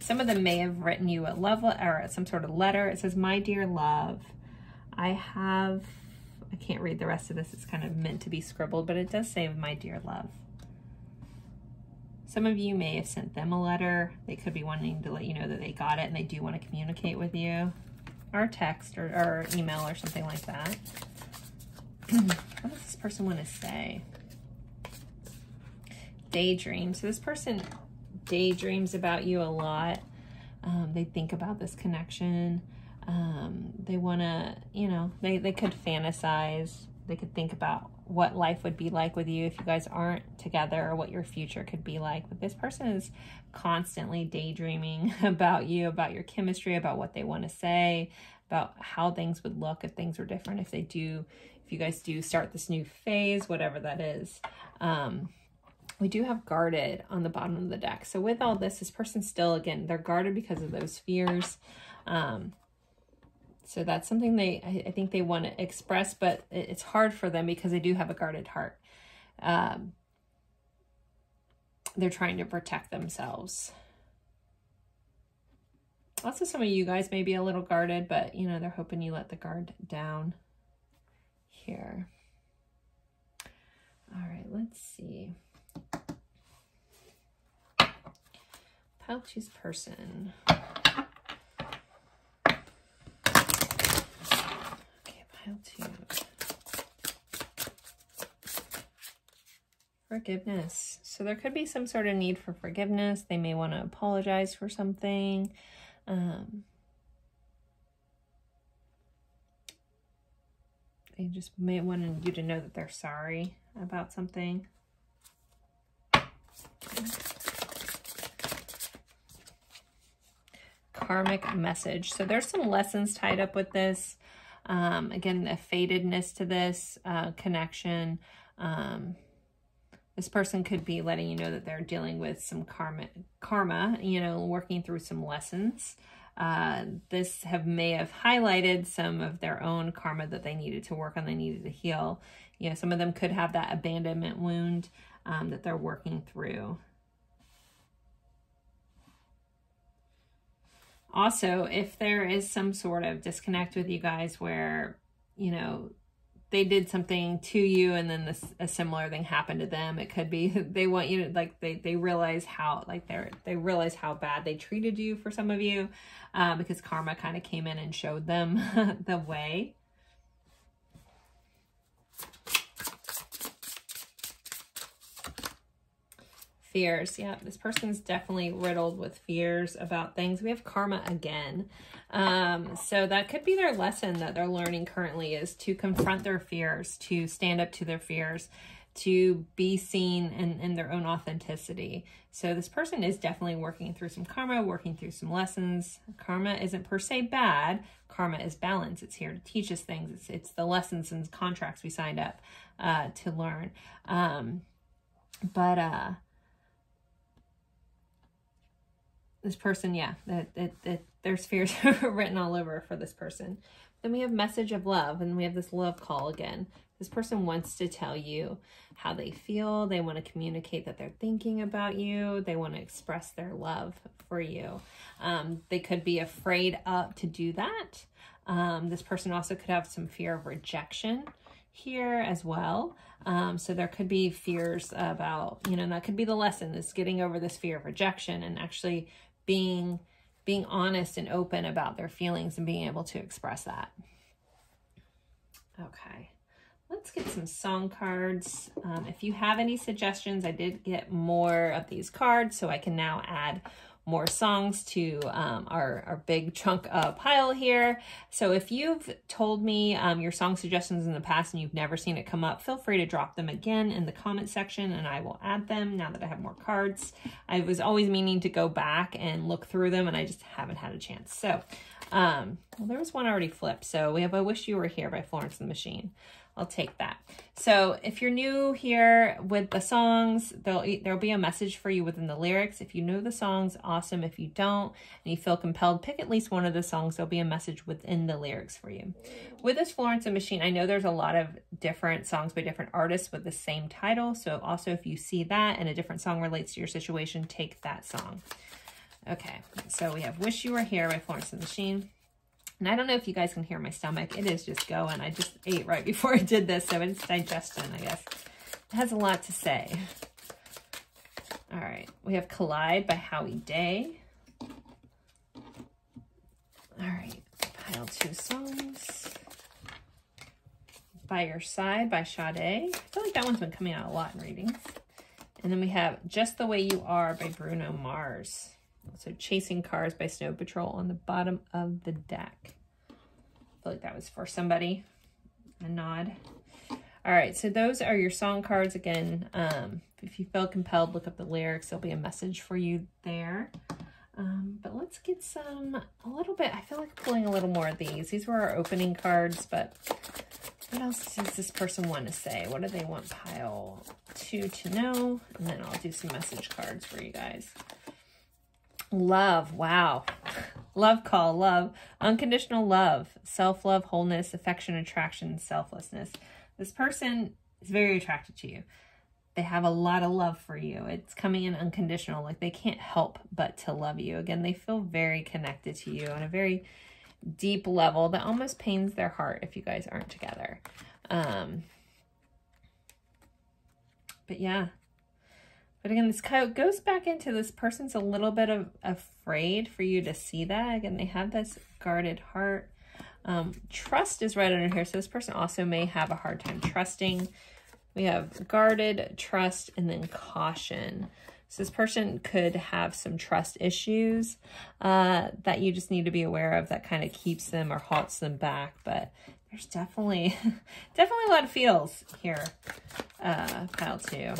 Some of them may have written you a love letter or some sort of letter. It says, "My dear love, I can't read the rest of this. It's kind of meant to be scribbled, but it does say, "My dear love." Some of you may have sent them a letter. They could be wanting to let you know that they got it and they do want to communicate with you, or text or email or something like that. What does this person want to say? Daydream. So this person daydreams about you a lot. They think about this connection. They want to, you know, they could fantasize. They could think about what life would be like with you if you guys aren't together, or what your future could be like. But this person is constantly daydreaming about you, about your chemistry, about what they want to say, about how things would look if things were different, if they do, if you guys do start this new phase, whatever that is. We do have guarded on the bottom of the deck. So with all this person still, again, they're guarded because of those fears. So that's something they, I think they want to express, but it's hard for them because they do have a guarded heart. They're trying to protect themselves. Also, some of you guys may be a little guarded, but you know, they're hoping you let the guard down here. All right, let's see. Pile two's person. Okay, pile two. Forgiveness. So there could be some sort of need for forgiveness. They may want to apologize for something. They just may want you to know that they're sorry about something. Karmic message. So there's some lessons tied up with this. Again, the fatedness to this connection. This person could be letting you know that they're dealing with some karma, you know, working through some lessons. This may have highlighted some of their own karma that they needed to work on, they needed to heal. You know, some of them could have that abandonment wound that they're working through. Also, if there is some sort of disconnect with you guys where, you know, they did something to you and then a similar thing happened to them, it could be they want you to, like, they realize how, like, they realize how bad they treated you for some of you, because karma kind of came in and showed them the way. Fears. Yeah, this person's definitely riddled with fears about things. We have karma again. So that could be their lesson that they're learning currently, is to confront their fears, to stand up to their fears, to be seen in their own authenticity. So this person is definitely working through some karma, working through some lessons. Karma isn't per se bad. Karma is balance. It's here to teach us things. It's the lessons and contracts we signed up to learn. This person, yeah, there's fears written all over for this person. Then we have message of love, and we have this love call again. This person wants to tell you how they feel. They want to communicate that they're thinking about you. They want to express their love for you. They could be afraid to do that. This person also could have some fear of rejection here as well. So there could be fears about, you know, and that could be the lesson, is getting over this fear of rejection and actually being honest and open about their feelings and being able to express that. Okay, let's get some song cards. If you have any suggestions, I did get more of these cards, so I can now add more songs to our big chunk of pile here. So if you've told me your song suggestions in the past and you've never seen it come up, feel free to drop them again in the comment section and I will add them now that I have more cards. I was always meaning to go back and look through them and I just haven't had a chance. So well, there was one already flipped. So we have I Wish You Were Here by Florence and the Machine. I'll take that. So if you're new here with the songs, there'll be a message for you within the lyrics. If you know the songs, awesome. If you don't and you feel compelled, pick at least one of the songs. There'll be a message within the lyrics for you. With this Florence and Machine, I know there's a lot of different songs by different artists with the same title. So also if you see that and a different song relates to your situation, take that song. Okay, so we have Wish You Were Here by Florence and the Machine. And I don't know if you guys can hear my stomach. It is just going. I just ate right before I did this, so it's digestion, I guess. It has a lot to say. All right. We have Collide by Howie Day. All right. Pile 2 songs. By Your Side by Sade. I feel like that one's been coming out a lot in readings. And then we have Just the Way You Are by Bruno Mars. So Chasing Cars by Snow Patrol on the bottom of the deck. I feel like that was for somebody. A nod. All right, so those are your song cards. Again, if you feel compelled, look up the lyrics. There'll be a message for you there. But let's get a little bit, I feel like pulling a little more of these. These were our opening cards, but what else does this person want to say? What do they want pile 2 to know? And then I'll do some message cards for you guys. Love. Wow. Love call. Love. Unconditional love. Self-love, wholeness, affection, attraction, selflessness. This person is very attracted to you. They have a lot of love for you. It's coming in unconditional. Like, they can't help but to love you. Again, they feel very connected to you on a very deep level that almost pains their heart if you guys aren't together. But yeah. But again, this kind of goes back into this person's a little bit of afraid for you to see that. Again, they have this guarded heart. Trust is right under here. So this person also may have a hard time trusting. We have guarded, trust, and then caution. So this person could have some trust issues that you just need to be aware of that kind of keeps them or halts them back. But there's definitely a lot of feels here, pile 2.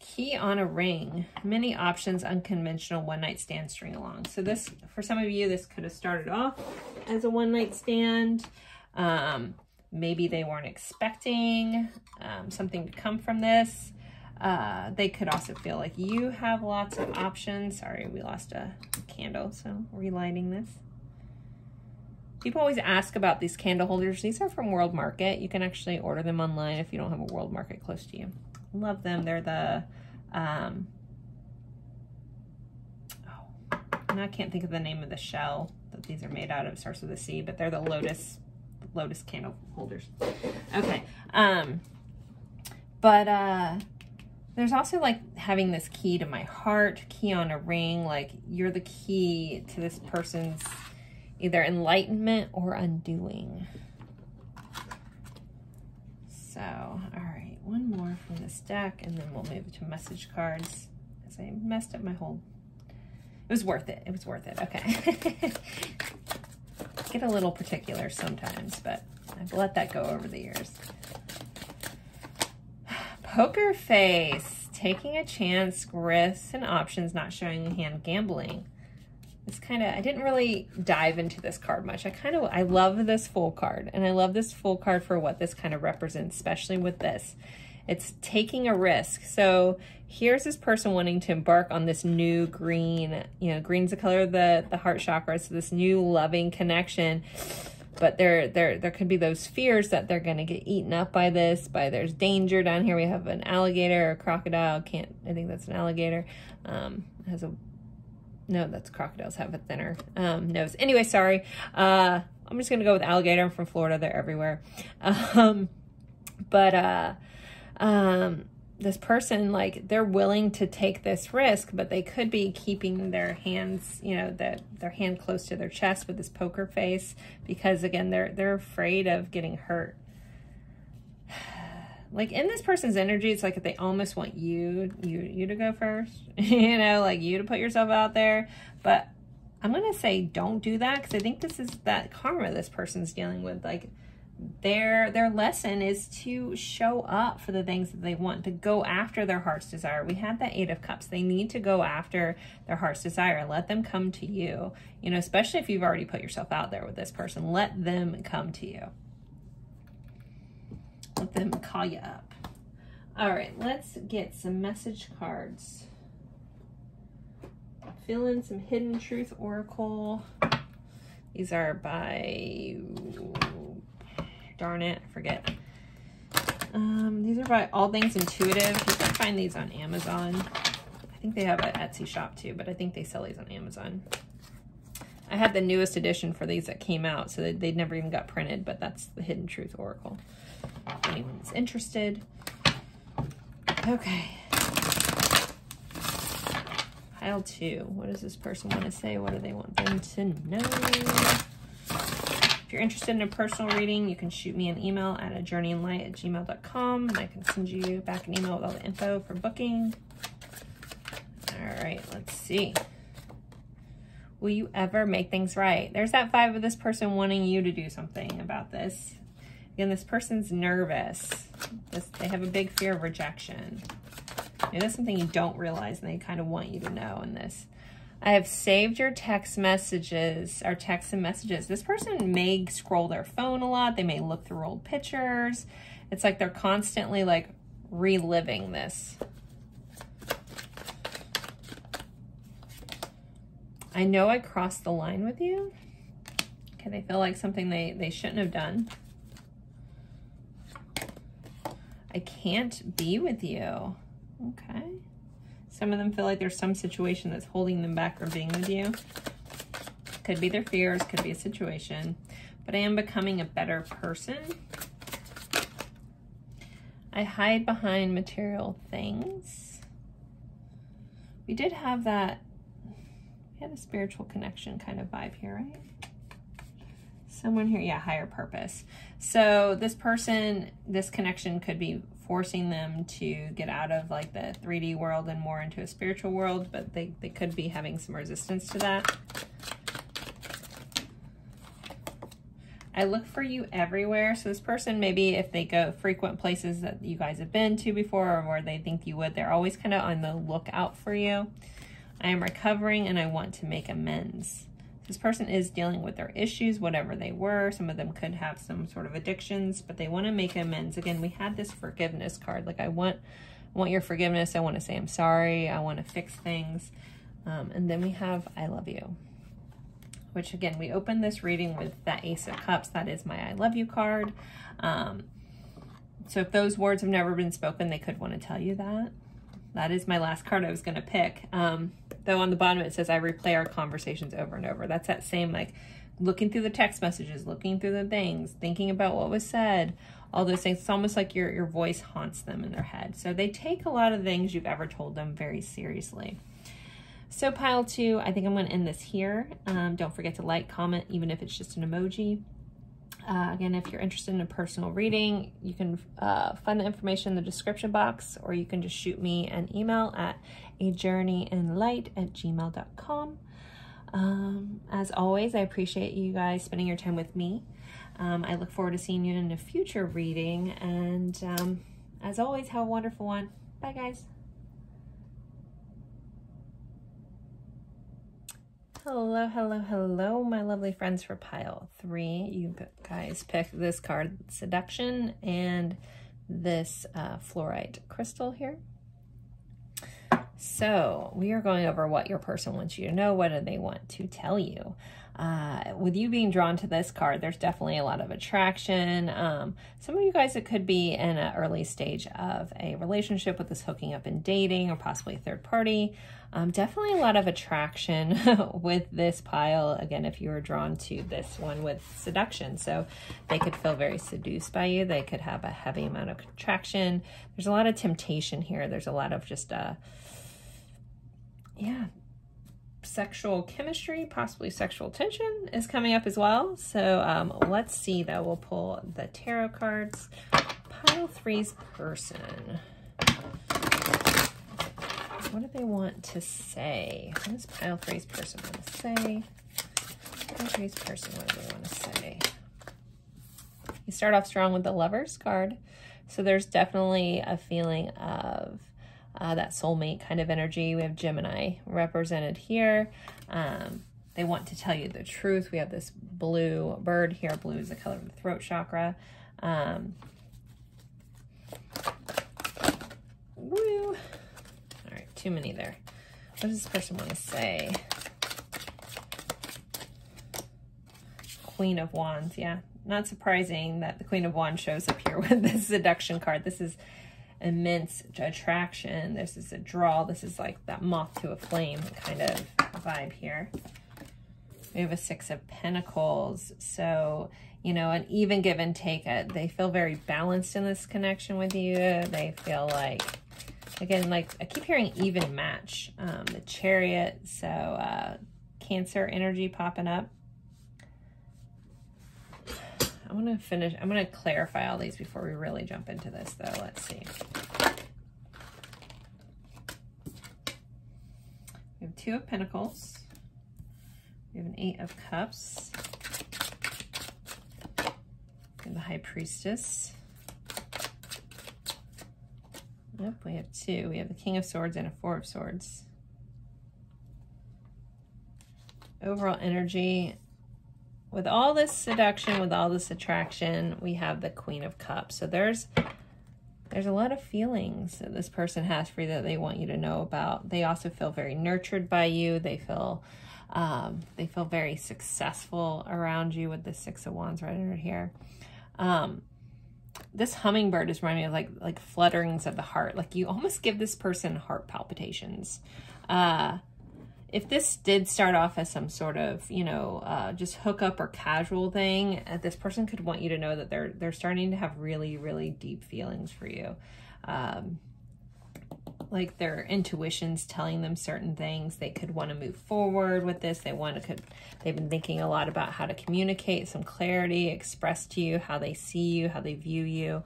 Key on a ring. Many options, unconventional one-night stand, string along. So this, for some of you, this could have started off as a one-night stand. Maybe they weren't expecting something to come from this. They could also feel like you have lots of options. Sorry, we lost a candle, so relighting this. People always ask about these candle holders. These are from World Market. You can actually order them online if you don't have a World Market close to you. Love them. They're the, oh, and I can't think of the name of the shell that these are made out of. It starts with a C, but they're the lotus candle holders. Okay. There's also like having this key to my heart, key on a ring, like you're the key to this person's either enlightenment or undoing. So, all right, one more from this deck and then we'll move to message cards because I messed up my whole, it was worth it. It was worth it. Okay. Get a little particular sometimes, but I've let that go over the years. Poker face, taking a chance, risks and options, not showing a hand, gambling. It's kind of, I didn't really dive into this card much. I love this full card, and I love this full card for what this kind of represents, especially with this. It's taking a risk. So here's this person wanting to embark on this new green, you know, green's the color of the heart chakra. So this new loving connection, but there could be those fears that they're going to get eaten up by this, there's danger down here. We have an alligator or crocodile. I think that's an alligator. Has a, no, that's crocodiles have a thinner nose. Anyway, sorry. I'm just going to go with alligator. I'm from Florida. They're everywhere. This person, like, they're willing to take this risk, but they could be keeping their hands, you know, their hand close to their chest with this poker face because, again, they're afraid of getting hurt. Like, in this person's energy, it's like they almost want you to go first, you know, like you to put yourself out there. But I'm going to say don't do that because I think this is that karma this person's dealing with, like, their lesson is to show up for the things that they want, to go after their heart's desire. We had that 8 of Cups. They need to go after their heart's desire. Let them come to you, you know, especially if you've already put yourself out there with this person. Let them come to you. Let them call you up. All right, let's get some message cards. Fill in some hidden truth oracle. These are by... darn it, I forget. These are by All Things Intuitive. You can find these on Amazon. I think they have an Etsy shop too, but I think they sell these on Amazon. I had the newest edition for these that came out, so they never even got printed, but that's the Hidden Truth Oracle, if anyone's interested. Okay. Pile 2. What does this person want to say? What do they want them to know? If you're interested in a personal reading, you can shoot me an email at ajourneyinlight@gmail.com, and I can send you back an email with all the info for booking. All right, let's see. Will you ever make things right? There's that vibe of this person wanting you to do something about this. Again, this person's nervous. They have a big fear of rejection. You know, that's something you don't realize, and they kind of want you to know in this. I have saved your text messages, or texts and messages. This person may scroll their phone a lot. They may look through old pictures. It's like they're constantly like reliving this. I know I crossed the line with you. Okay, they feel like something they shouldn't have done. I can't be with you. Okay. Some of them feel like there's some situation that's holding them back from being with you. Could be their fears, could be a situation. But I am becoming a better person. I hide behind material things. We did have that, we had a spiritual connection kind of vibe here, right? Someone here, yeah, higher purpose. So this person, this connection could be forcing them to get out of like the 3D world and more into a spiritual world, but they could be having some resistance to that. I look for you everywhere. So this person, maybe if they go frequent places that you guys have been to before or where they think you would, they're always kind of on the lookout for you. I am recovering and I want to make amends. This person is dealing with their issues, whatever they were. Some of them could have some sort of addictions, but they want to make amends. Again, we had this forgiveness card. Like, I want your forgiveness. I want to say I'm sorry. I want to fix things. And then we have I love you, which again, we opened this reading with that Ace of Cups. That is my I love you card. So if those words have never been spoken, they could want to tell you that. That is my last card I was going to pick. Though on the bottom it says, I replay our conversations over and over. That's that same, like, looking through the text messages, looking through the things, thinking about what was said, all those things. It's almost like your voice haunts them in their head. So they take a lot of things you've ever told them very seriously. So pile two, I think I'm going to end this here. Don't forget to like, comment, even if it's just an emoji. Again, if you're interested in a personal reading, you can find the information in the description box, or you can just shoot me an email at ajourneyinlight@gmail.com. As always, I appreciate you guys spending your time with me. I look forward to seeing you in a future reading. And as always, have a wonderful one. Bye, guys. Hello, hello, hello, my lovely friends. For pile three, you guys picked this card, Seduction, and this fluorite crystal here. So we are going over what your person wants you to know. What do they want to tell you? With you being drawn to this card, there's definitely a lot of attraction. Some of you guys, it could be in an early stage of a relationship with this hooking up and dating, or possibly a third party. Definitely a lot of attraction with this pile. Again, if you were drawn to this one with seduction, so they could feel very seduced by you. They could have a heavy amount of attraction. There's a lot of temptation here. There's a lot of just, yeah, sexual chemistry, possibly sexual tension is coming up as well. So let's see, though. We'll pull the tarot cards. Pile three's person. What do they want to say? What does pile three's person want to say? Pile three's person, what do they want to say? You start off strong with the Lovers card. So there's definitely a feeling of that soulmate kind of energy. We have Gemini represented here. They want to tell you the truth. We have this blue bird here. Blue is the color of the throat chakra. Woo! All right, too many there. What does this person want to say? Queen of Wands, yeah. Not surprising that the Queen of Wands shows up here with this seduction card. This is immense attraction. This is a draw. This is like that moth to a flame kind of vibe here. We have a Six of Pentacles. So, you know, an even give and take. They feel very balanced in this connection with you. They feel like, again, like I keep hearing even match. The Chariot. So Cancer energy popping up. I'm going to clarify all these before we really jump into this, though. Let's see. We have Two of Pentacles. We have an Eight of Cups. We have the High Priestess. Nope, we have two. We have the King of Swords and a Four of Swords. Overall energy. With all this seduction, with all this attraction, we have the Queen of Cups. So there's a lot of feelings that this person has for you that they want you to know about. They also feel very nurtured by you. They feel very successful around you with the Six of Wands right under here. This hummingbird is reminding me of like flutterings of the heart. Like you almost give this person heart palpitations. If this did start off as some sort of, you know, just hookup or casual thing, this person could want you to know that they're starting to have really, really deep feelings for you. Like their intuition's telling them certain things. They could want to move forward with this. They've been thinking a lot about how to communicate, some clarity, express to you how they see you, how they view you.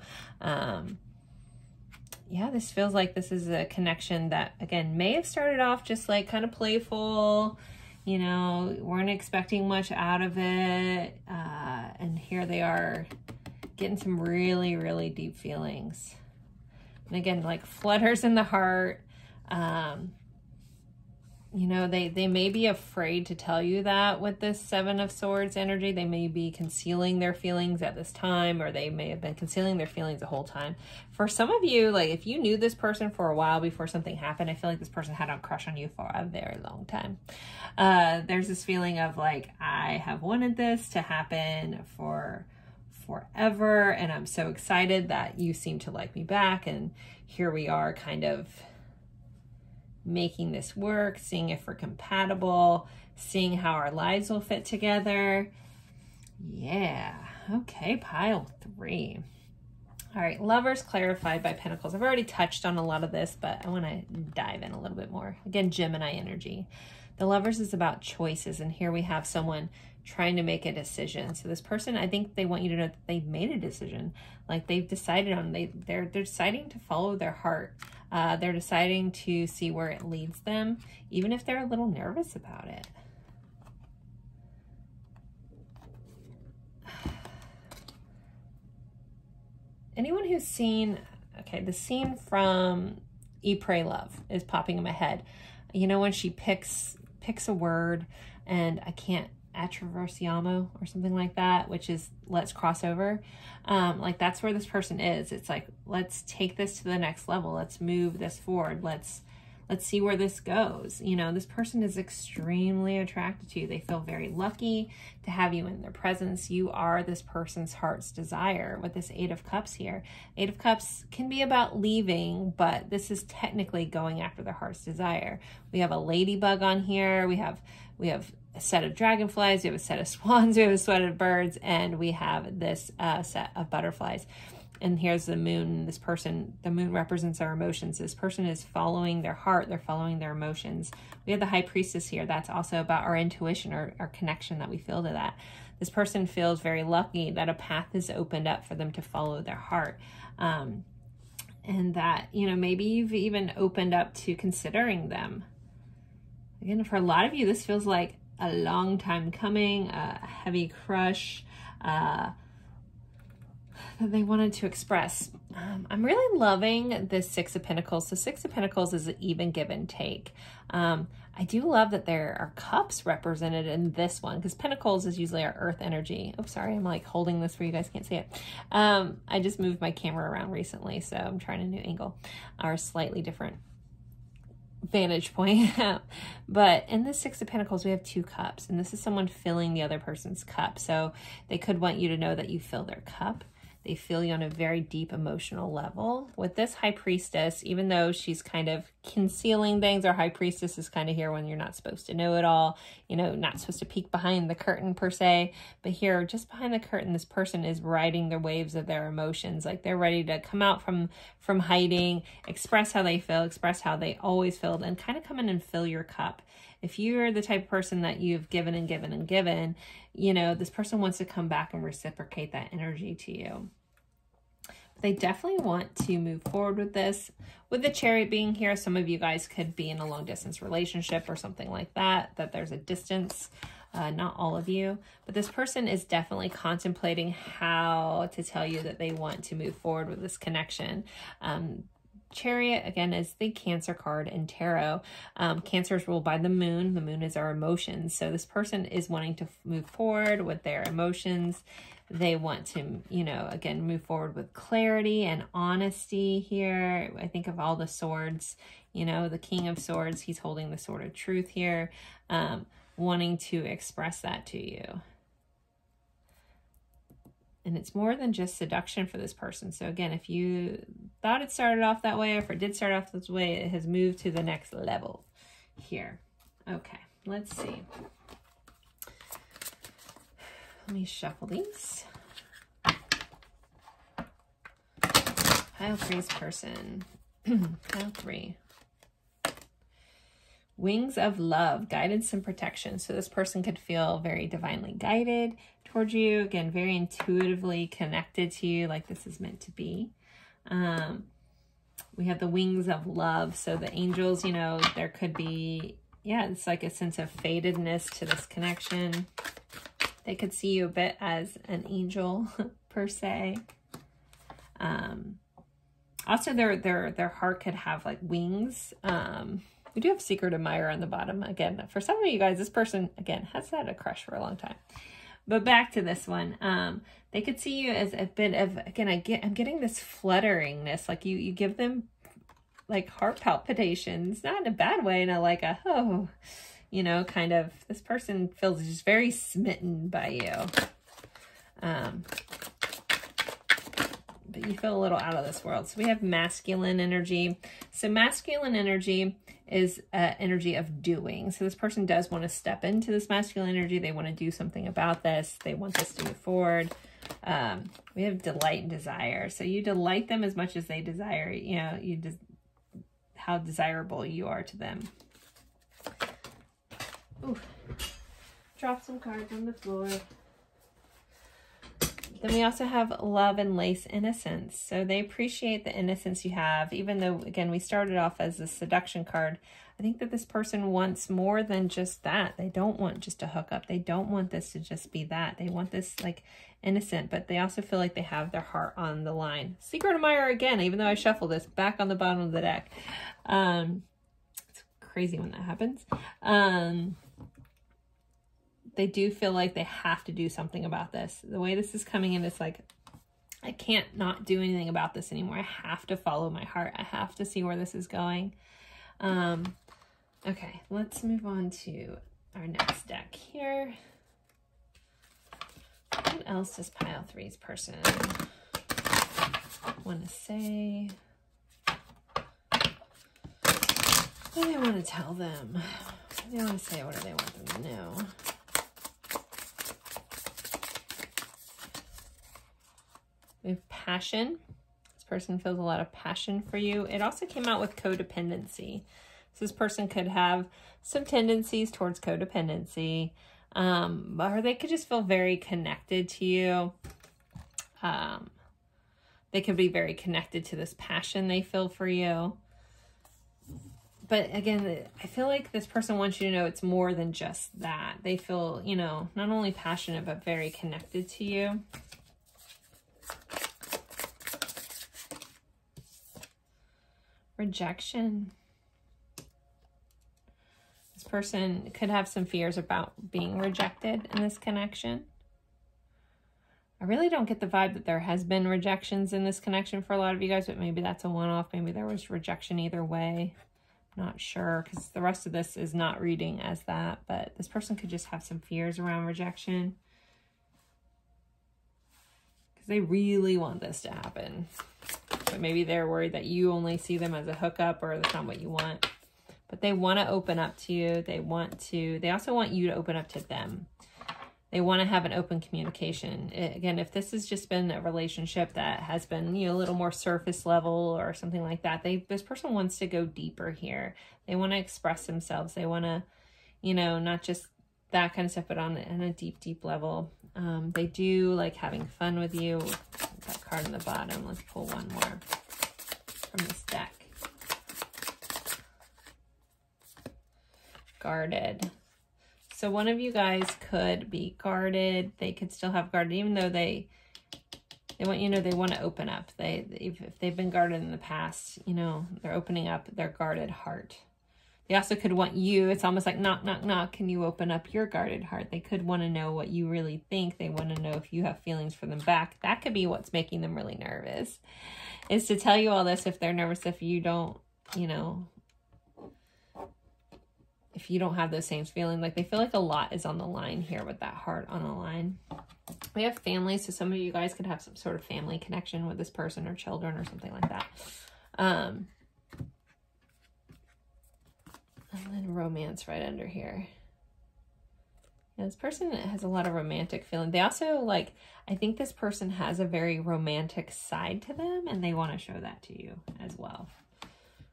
Yeah, this feels like this is a connection that, again, may have started off just like kind of playful, you know, weren't expecting much out of it. And here they are getting some really, really deep feelings. And again, like flutters in the heart. you know, they may be afraid to tell you that with this Seven of Swords energy. They may be concealing their feelings at this time, or they may have been concealing their feelings the whole time. For some of you, like if you knew this person for a while before something happened, I feel like this person had a crush on you for a very long time. There's this feeling of like, I have wanted this to happen for forever, and I'm so excited that you seem to like me back, and here we are kind of making this work, seeing if we're compatible, seeing how our lives will fit together. Yeah. Okay, pile three. All right, Lovers clarified by Pentacles. I've already touched on a lot of this, but I want to dive in a little bit more. Again, Gemini energy. The Lovers is about choices, and here we have someone trying to make a decision. So this person, I think they want you to know that they've made a decision. Like they've decided on, they're deciding to follow their heart. They're deciding to see where it leads them, even if they're a little nervous about it. Anyone who's seen, okay, the scene from Eat, Pray, Love is popping in my head. You know, when she picks a word, and I can't, attraversiamo or something like that, which is let's cross over. Like that's where this person is. It's like, let's take this to the next level. Let's move this forward. Let's see where this goes. You know, this person is extremely attracted to you. They feel very lucky to have you in their presence. You are this person's heart's desire with this Eight of Cups here. Eight of Cups can be about leaving, but this is technically going after their heart's desire. We have a ladybug on here. We have a set of dragonflies, we have a set of swans, we have a set of birds, and we have this set of butterflies. And here's the moon. This person, the moon represents our emotions. This person is following their heart. They're following their emotions. We have the High Priestess here. That's also about our intuition or our connection that we feel to that. This person feels very lucky that a path is opened up for them to follow their heart. And that, you know, maybe you've even opened up to considering them. Again, for a lot of you, this feels like a long time coming, a heavy crush that they wanted to express. I'm really loving this Six of Pentacles. So Six of Pentacles is an even give and take. I do love that there are cups represented in this one, because Pentacles is usually our earth energy. Oh, sorry, I'm like holding this for you guys, can't see it. I just moved my camera around recently, so I'm trying a new angle or slightly different vantage point. But in the Six of Pentacles, we have two cups, and this is someone filling the other person's cup. So they could want you to know that you fill their cup. They feel you on a very deep emotional level. With this High Priestess, even though she's kind of concealing things, our High Priestess is kind of here when you're not supposed to know it all, you know, not supposed to peek behind the curtain per se, but here, just behind the curtain, this person is riding the waves of their emotions. Like they're ready to come out from hiding, express how they feel, express how they always feel, and kind of come in and fill your cup. If you're the type of person that you've given and given and given, you know, this person wants to come back and reciprocate that energy to you. But they definitely want to move forward with this. With the Chariot being here, some of you guys could be in a long distance relationship or something like that, that there's a distance, not all of you. But this person is definitely contemplating how to tell you that they want to move forward with this connection. Chariot, again, is the Cancer card in tarot. Cancer is ruled by the moon. The moon is our emotions. So this person is wanting to move forward with their emotions. They want to, you know, again, move forward with clarity and honesty here. I think of all the swords, you know, the King of Swords, he's holding the sword of truth here, wanting to express that to you. And it's more than just seduction for this person. So again, if you thought it started off that way, or if it did start off this way, it has moved to the next level here. Okay, let's see. Let me shuffle these. Pile three's person. Pile three. Wings of love, guidance and protection. So this person could feel very divinely guided towards you. Again, very intuitively connected to you, like this is meant to be. We have the wings of love. So the angels, you know, there could be, yeah, it's like a sense of fadedness to this connection. They could see you a bit as an angel per se. Also their heart could have like wings, We do have secret admirer on the bottom. Again, for some of you guys, this person, again, has had a crush for a long time. But back to this one. They could see you as a bit of, again, I'm getting this flutteringness. Like you give them like heart palpitations, not in a bad way, not like a, oh, you know, kind of, this person feels just very smitten by you. But you feel a little out of this world. So we have masculine energy. So masculine energy is energy of doing. So this person does want to step into this masculine energy. They want to do something about this. They want this to move forward. We have delight and desire. So you delight them as much as they desire, you know, how desirable you are to them. Ooh, drop some cards on the floor. Then we also have love and lace innocence. So they appreciate the innocence you have, even though, again, we started off as a seduction card. I think that this person wants more than just that. They don't want just a hookup. They don't want this to just be that. They want this like innocent, but they also feel like they have their heart on the line. Secret admirer again, even though I shuffled this back on the bottom of the deck. It's crazy when that happens. They do feel like they have to do something about this. The way this is coming in, it's like, I can't not do anything about this anymore. I have to follow my heart. I have to see where this is going. Okay, let's move on to our next deck here. What else does pile three's person want to say? What do they want to tell them? What do they want to say? What do they want them to know? We have passion. This person feels a lot of passion for you. It also came out with codependency. So this person could have some tendencies towards codependency, or they could just feel very connected to you. They could be very connected to this passion they feel for you. But again, I feel like this person wants you to know it's more than just that. They feel, you know, not only passionate, but very connected to you. Rejection. This person could have some fears about being rejected in this connection. I really don't get the vibe that there has been rejections in this connection for a lot of you guys, but maybe that's a one-off. Maybe there was rejection either way. Not sure, because the rest of this is not reading as that, but this person could just have some fears around rejection. Because they really want this to happen. But maybe they're worried that you only see them as a hookup or that's not what you want. But they want to open up to you. They also want you to open up to them. They want to have an open communication. Again, if this has just been a relationship that has been, you know, a little more surface level or something like that, this person wants to go deeper here. They want to express themselves. They want to, you know, not just that kind of stuff, but on a deep, deep level. They do like having fun with you. That card on the bottom. Let's pull one more from this deck. Guarded. So one of you guys could be guarded. They could still have guarded, even though they want you to know they want to open up. If they've been guarded in the past, you know, they're opening up their guarded heart. They also could want you. It's almost like knock, knock, knock. Can you open up your guarded heart? They could want to know what you really think. They want to know if you have feelings for them back. That could be what's making them really nervous, is to tell you all this if they're nervous, if you don't, you know, if you don't have those same feelings. Like they feel like a lot is on the line here with that heart on the line. We have family. So some of you guys could have some sort of family connection with this person or children or something like that. And then romance right under here. Now, this person has a lot of romantic feeling. They also like, I think this person has a very romantic side to them and they want to show that to you as well.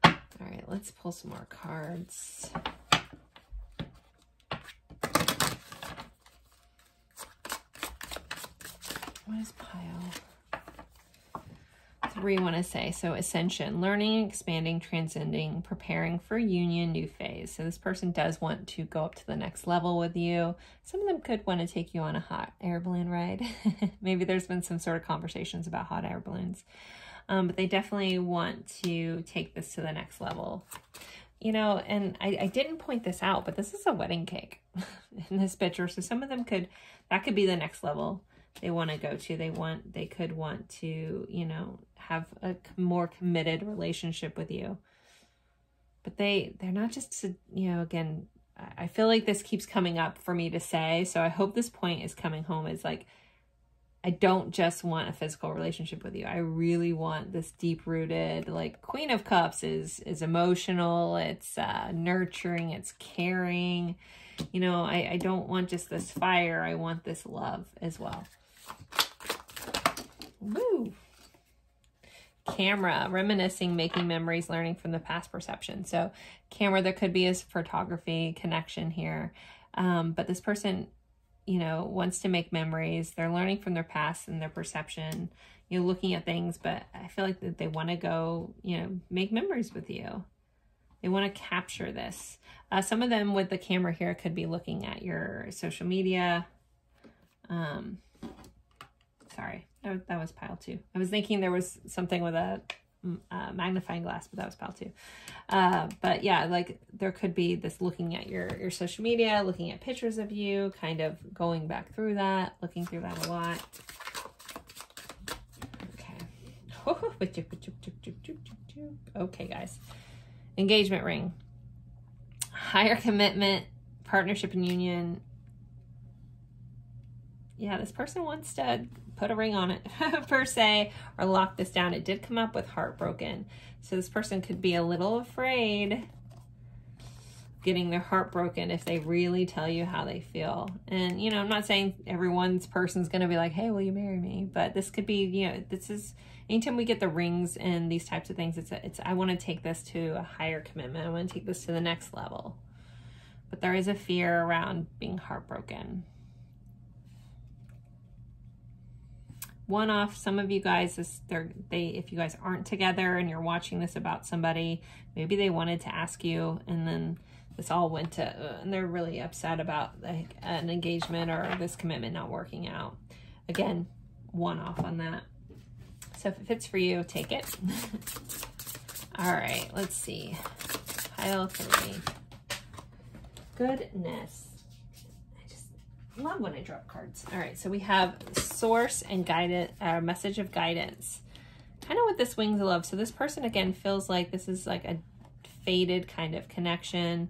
All right, let's pull some more cards. What is pile three want to say? So ascension, learning, expanding, transcending, preparing for union, new phase. So this person does want to go up to the next level with you. Some of them could want to take you on a hot air balloon ride. Maybe there's been some sort of conversations about hot air balloons, but they definitely want to take this to the next level. you know, and I didn't point this out, but this is a wedding cake in this picture. So some of them could, that could be the next level they want to go to. They could want to, you know, have a more committed relationship with you. But they're not just, you know, again, I feel like this keeps coming up for me to say, so I hope this point is coming home, is like, I don't just want a physical relationship with you. I really want this deep-rooted, like, Queen of Cups is emotional, it's nurturing, it's caring. You know, I don't want just this fire. I want this love as well. Woo! Camera, reminiscing, making memories, learning from the past perception. So camera, there could be a photography connection here. But this person, you know, wants to make memories. They're learning from their past and their perception. You're looking at things, but I feel like that they want to go, you know, make memories with you. They want to capture this. Some of them with the camera here could be looking at your social media. Sorry, that was pile two. I was thinking there was something with a magnifying glass, but that was pile two. But yeah, like there could be this looking at your social media, looking at pictures of you, kind of going back through that, looking through that a lot. Okay. Okay, guys. Engagement ring. Higher commitment, partnership and union. Yeah, this person wants to put a ring on it per se, or lock this down. It did come up with heartbroken. So this person could be a little afraid of getting their heart broken if they really tell you how they feel. And, you know, I'm not saying everyone's person's going to be like, hey, will you marry me? But this could be, you know, this is, anytime we get the rings and these types of things, it's I want to take this to a higher commitment. I want to take this to the next level. But there is a fear around being heartbroken. One off, some of you guys, if you guys aren't together and you're watching this about somebody, maybe they wanted to ask you and then this all went to, and they're really upset about like an engagement or this commitment not working out. Again, one off on that. So if it fits for you, take it. All right, let's see. Pile three. Goodness. Love when I drop cards. All right, so we have source and guidance, message of guidance. Kind of with this wings of love. So this person, again, feels like this is like a faded kind of connection.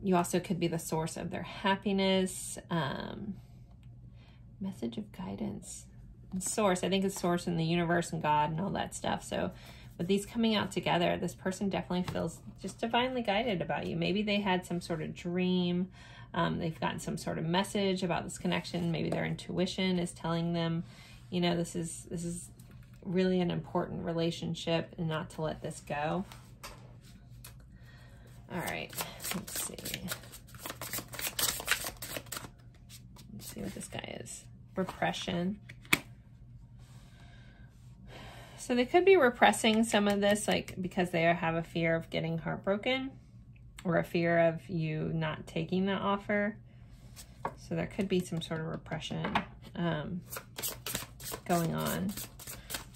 You also could be the source of their happiness. Message of guidance. And source, I think it's source in the universe and God and all that stuff. So with these coming out together, this person definitely feels just divinely guided about you. Maybe they had some sort of dream. They've gotten some sort of message about this connection. Maybe their intuition is telling them, you know, this is really an important relationship and not to let this go. All right, let's see. Let's see what this guy is. Repression. So they could be repressing some of this, like because they have a fear of getting heartbroken or a fear of you not taking the offer. So there could be some sort of repression going on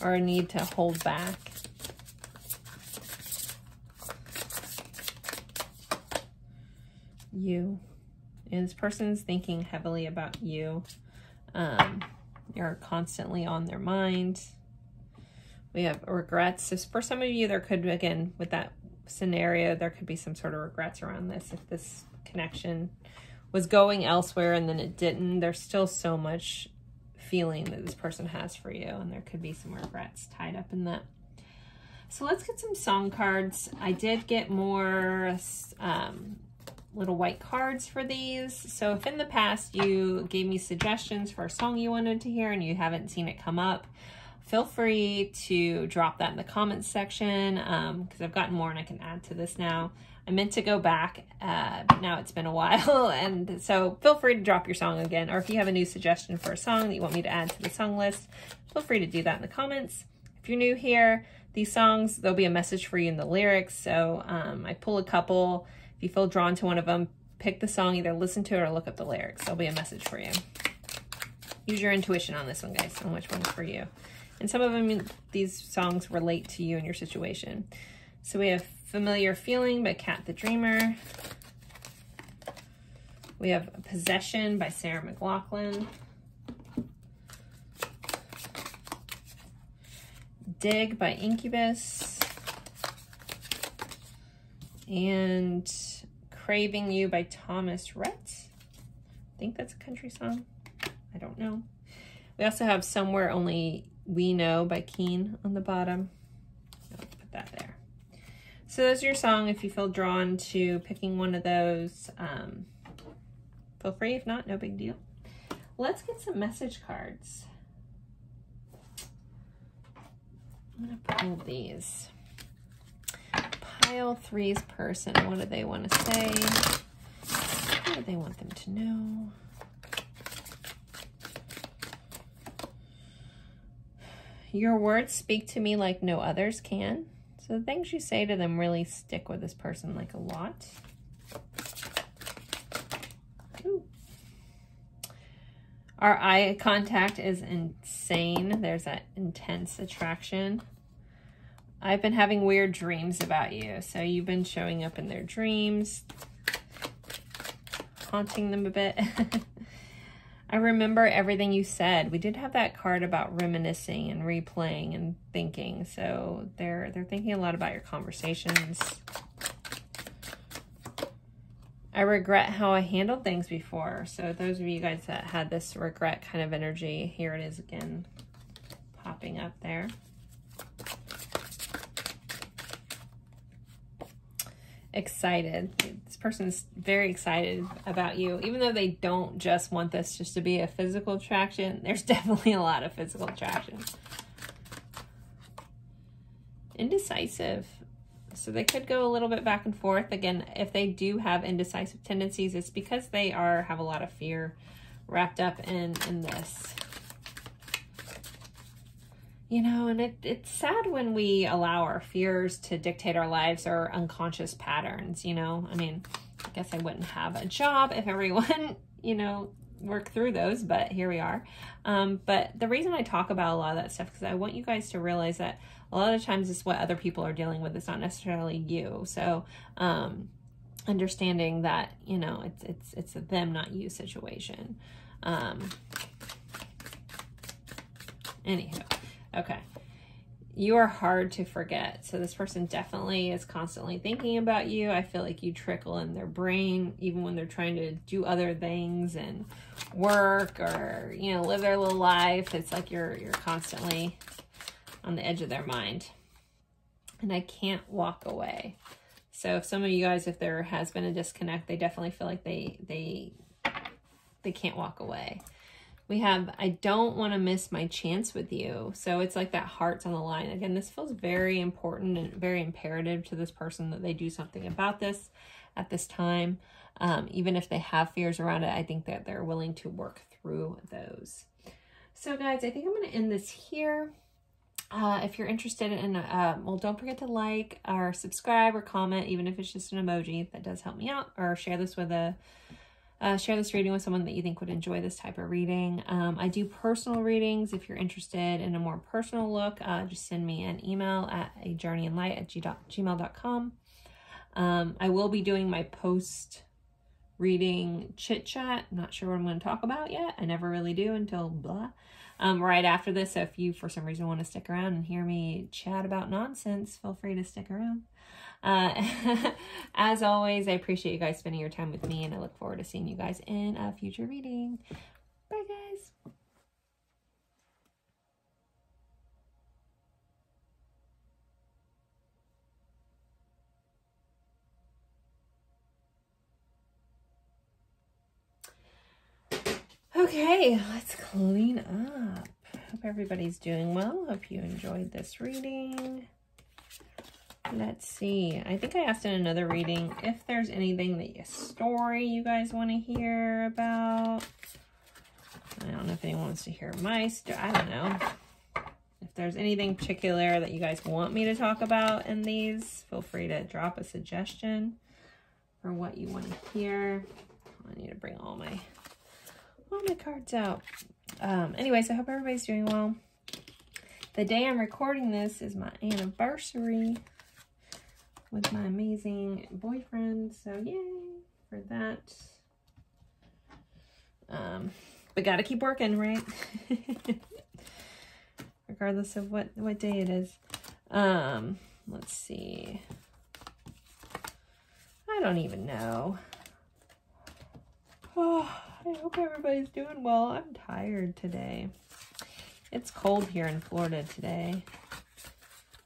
or a need to hold back. You. And this person's thinking heavily about you. You're constantly on their mind. We have regrets. So for some of you, there could, again, with that scenario, there could be some sort of regrets around this. If this connection was going elsewhere and then it didn't, there's still so much feeling that this person has for you, and there could be some regrets tied up in that. So let's get some song cards. I did get more little white cards for these. So if in the past you gave me suggestions for a song you wanted to hear and you haven't seen it come up, feel free to drop that in the comments section because I've gotten more and I can add to this now. I meant to go back, but now it's been a while. And so feel free to drop your song again. Or if you have a new suggestion for a song that you want me to add to the song list, feel free to do that in the comments. If you're new here, these songs, there'll be a message for you in the lyrics. So I pull a couple. If you feel drawn to one of them, pick the song, either listen to it or look up the lyrics. There'll be a message for you. Use your intuition on this one, guys, on which one's for you. And some of them, these songs relate to you and your situation. So we have Familiar Feeling by Cat the Dreamer. We have Possession by Sarah McLachlan. Dig by Incubus. And Craving You by Thomas Rhett. I think that's a country song. I don't know. We also have Somewhere Only We Know by Keane on the bottom. I'll put that there. So those are your songs. If you feel drawn to picking one of those, feel free. If not, no big deal. Let's get some message cards. I'm going to pull these. Pile three's person. What do they want to say? What do they want them to know? Your words speak to me like no others can. So the things you say to them really stick with this person like a lot. Ooh. Our eye contact is insane. There's that intense attraction. I've been having weird dreams about you. So you've been showing up in their dreams, haunting them a bit. I remember everything you said. We did have that card about reminiscing and replaying and thinking. So they're thinking a lot about your conversations. I regret how I handled things before. So those of you guys that had this regret kind of energy, here it is again, popping up there. Excited. This person's very excited about you, even though they don't just want this just to be a physical attraction. There's definitely a lot of physical attraction. Indecisive. So they could go a little bit back and forth. Again, if they do have indecisive tendencies, it's because they have a lot of fear wrapped up in this. You know, and it's sad when we allow our fears to dictate our lives or unconscious patterns, you know. I mean, I guess I wouldn't have a job if everyone, you know, worked through those, but here we are. But the reason I talk about a lot of that stuff, because I want you guys to realize that a lot of times it's what other people are dealing with. It's not necessarily you. So understanding that, you know, it's a them, not you situation. Anyhow. Okay. You are hard to forget. So this person definitely is constantly thinking about you. I feel like you trickle in their brain, even when they're trying to do other things and work or, you know, live their little life. It's like you're constantly on the edge of their mind. And I can't walk away. So if some of you guys, if there has been a disconnect, they definitely feel like they can't walk away. We have, I don't want to miss my chance with you. So it's like that heart's on the line. Again, this feels very important and very imperative to this person that they do something about this at this time. Even if they have fears around it, I think that they're willing to work through those. So guys, I think I'm going to end this here. If you're interested in, well, don't forget to like or subscribe or comment, even if it's just an emoji. That does help me out. Or share this with a... share this reading with someone that you think would enjoy this type of reading. I do personal readings. If you're interested in a more personal look, just send me an email at ajourneyinlight@gmail.com. I will be doing my post-reading chit-chat. I'm not sure what I'm going to talk about yet. I never really do until blah. Right after this, so if you, for some reason, want to stick around and hear me chat about nonsense, feel free to stick around. As always, I appreciate you guys spending your time with me, and I look forward to seeing you guys in a future reading. Bye, guys. Okay, let's clean up. Hope everybody's doing well. Hope you enjoyed this reading. Let's see. I think I asked in another reading if there's anything a story you guys want to hear about. I don't know if anyone wants to hear my story. I don't know. If there's anything particular that you guys want me to talk about in these, feel free to drop a suggestion for what you want to hear. I need to bring all my cards out. Anyways, I hope everybody's doing well. The day I'm recording this is my anniversary. with my amazing boyfriend. So yay for that. But gotta keep working, right? Regardless of what day it is. Let's see. I don't even know. Oh, I hope everybody's doing well. I'm tired today. It's cold here in Florida today.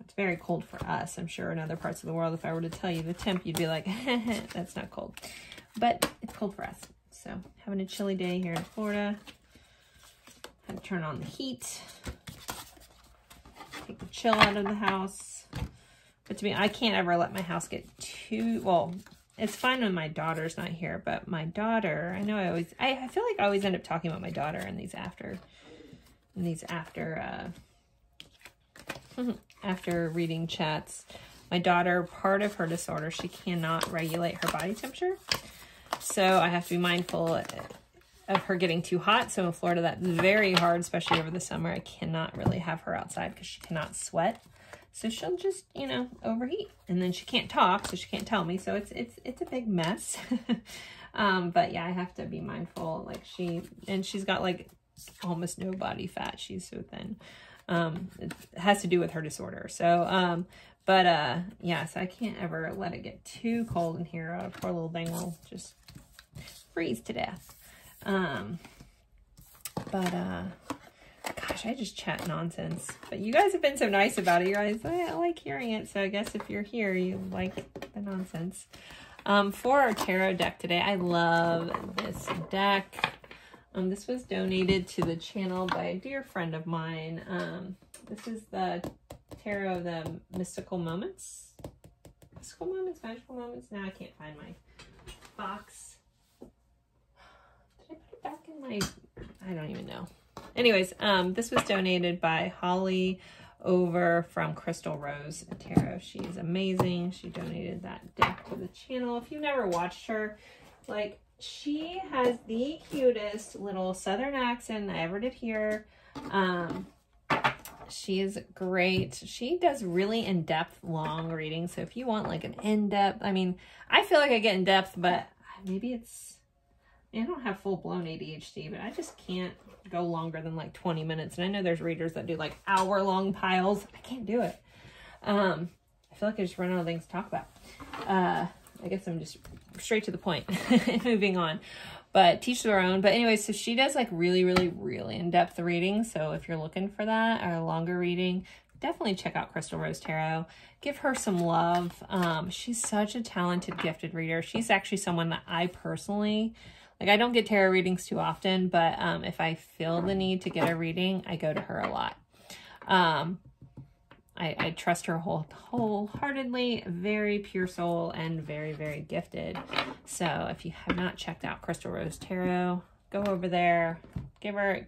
It's very cold for us. I'm sure in other parts of the world, if I were to tell you the temp, you'd be like, that's not cold. But it's cold for us. So having a chilly day here in Florida. Had to turn on the heat. Take the chill out of the house. But to me, I can't ever let my house get too, well, it's fine when my daughter's not here, but my daughter, I know I always, I feel like I always end up talking about my daughter in these after reading chats. My daughter, part of her disorder, she cannot regulate her body temperature. So I have to be mindful of her getting too hot. So in Florida, that's very hard, especially over the summer. I cannot really have her outside because she cannot sweat. So she'll just, you know, overheat. And then she can't talk, so she can't tell me. So it's a big mess. But yeah, I have to be mindful. Like she's got like almost no body fat. She's so thin. It has to do with her disorder. So, yeah, so I can't ever let it get too cold in here. Our poor little thing will just freeze to death. Gosh, I just chat nonsense. But you guys have been so nice about it. You guys, I like hearing it. So I guess if you're here, you like the nonsense. For our tarot deck today, I love this deck. This was donated to the channel by a dear friend of mine. This is the Tarot of the Mystical Moments. Mystical Moments? Magical Moments? Now I can't find my box. Did I put it back in my... I don't even know. Anyways, this was donated by Holly over from Crystal Rose Tarot. She's amazing. She donated that deck to the channel. If you've never watched her, like... she has the cutest little Southern accent I ever did hear. She is great. She does really in-depth long readings. So if you want like an in-depth, I mean, I feel like I get in-depth, but maybe it's, I don't have full-blown ADHD, but I just can't go longer than like 20 minutes. And I know there's readers that do like hour-long piles. I can't do it. I feel like I just run out of things to talk about. I guess I'm just straight to the point, moving on, but teach their own. But anyway, so she does like really, really, really in-depth reading. So if you're looking for that or a longer reading, definitely check out Crystal Rose Tarot. Give her some love. She's such a talented, gifted reader. She's actually someone that I personally, like I don't get tarot readings too often, but if I feel the need to get a reading, I go to her a lot. I trust her wholeheartedly, very pure soul, and very, very gifted. So if you have not checked out Crystal Rose Tarot, go over there, give her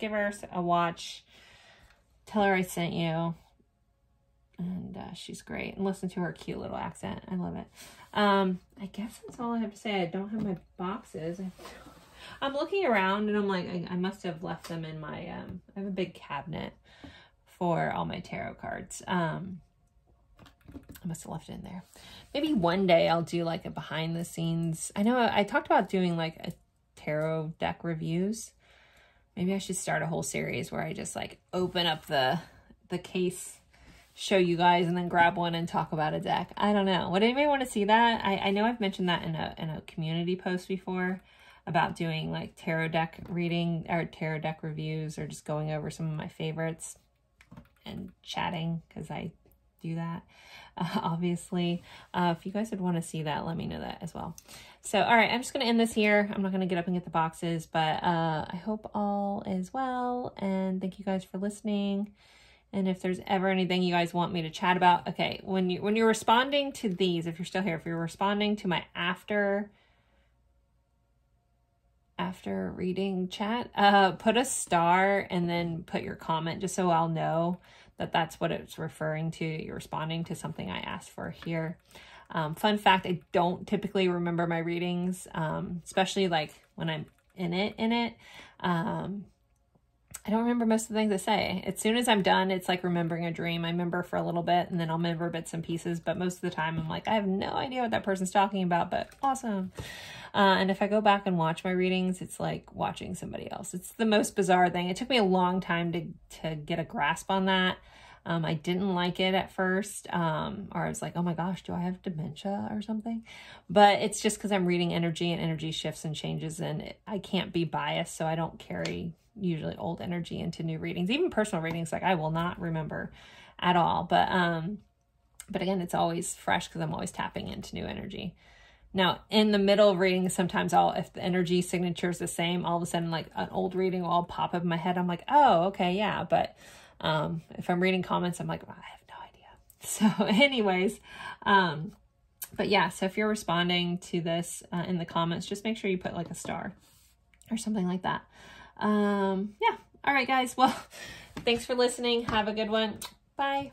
a watch, tell her I sent you, and she's great. And listen to her cute little accent. I love it. I guess that's all I have to say. I don't have my boxes. I'm looking around, and I'm like, I must have left them in my, I have a big cabinet for all my tarot cards. I must have left it in there. Maybe one day I'll do like a behind the scenes. I know I talked about doing like a tarot deck reviews. Maybe I should start a whole series where I just like open up the case, show you guys, and then grab one and talk about a deck. I don't know. Would anybody want to see that? I know I've mentioned that in a community post before, about doing like tarot deck reading or tarot deck reviews, or just going over some of my favorites and chatting, because I do that, obviously. If you guys would want to see that, let me know that as well. So, all right, I'm just going to end this here. I'm not going to get up and get the boxes, but I hope all is well, and thank you guys for listening. And if there's ever anything you guys want me to chat about, okay, when you're responding to these, if you're still here, if you're responding to my after reading chat, put a star and then put your comment, just so I'll know that that's what it's referring to. You're responding to something I asked for here. Fun fact, I don't typically remember my readings, especially like when I'm in it. I don't remember most of the things I say. As soon as I'm done, it's like remembering a dream. I remember for a little bit, and then I'll remember bits and pieces. But most of the time, I'm like, I have no idea what that person's talking about, but awesome. And if I go back and watch my readings, it's like watching somebody else. It's the most bizarre thing. It took me a long time to get a grasp on that. I didn't like it at first, or I was like, oh my gosh, do I have dementia or something? But it's just because I'm reading energy, and energy shifts and changes, and I can't be biased, so I don't carry usually old energy into new readings. Even personal readings, like I will not remember at all. But again, it's always fresh because I'm always tapping into new energy. Now, in the middle of reading, sometimes if the energy signature is the same, all of a sudden, like an old reading will all pop up in my head. I'm like, oh, okay, yeah, but... if I'm reading comments, I'm like, well, I have no idea. So anyways, but yeah, so if you're responding to this in the comments, just make sure you put like a star or something like that. Yeah. All right, guys. Well, thanks for listening. Have a good one. Bye.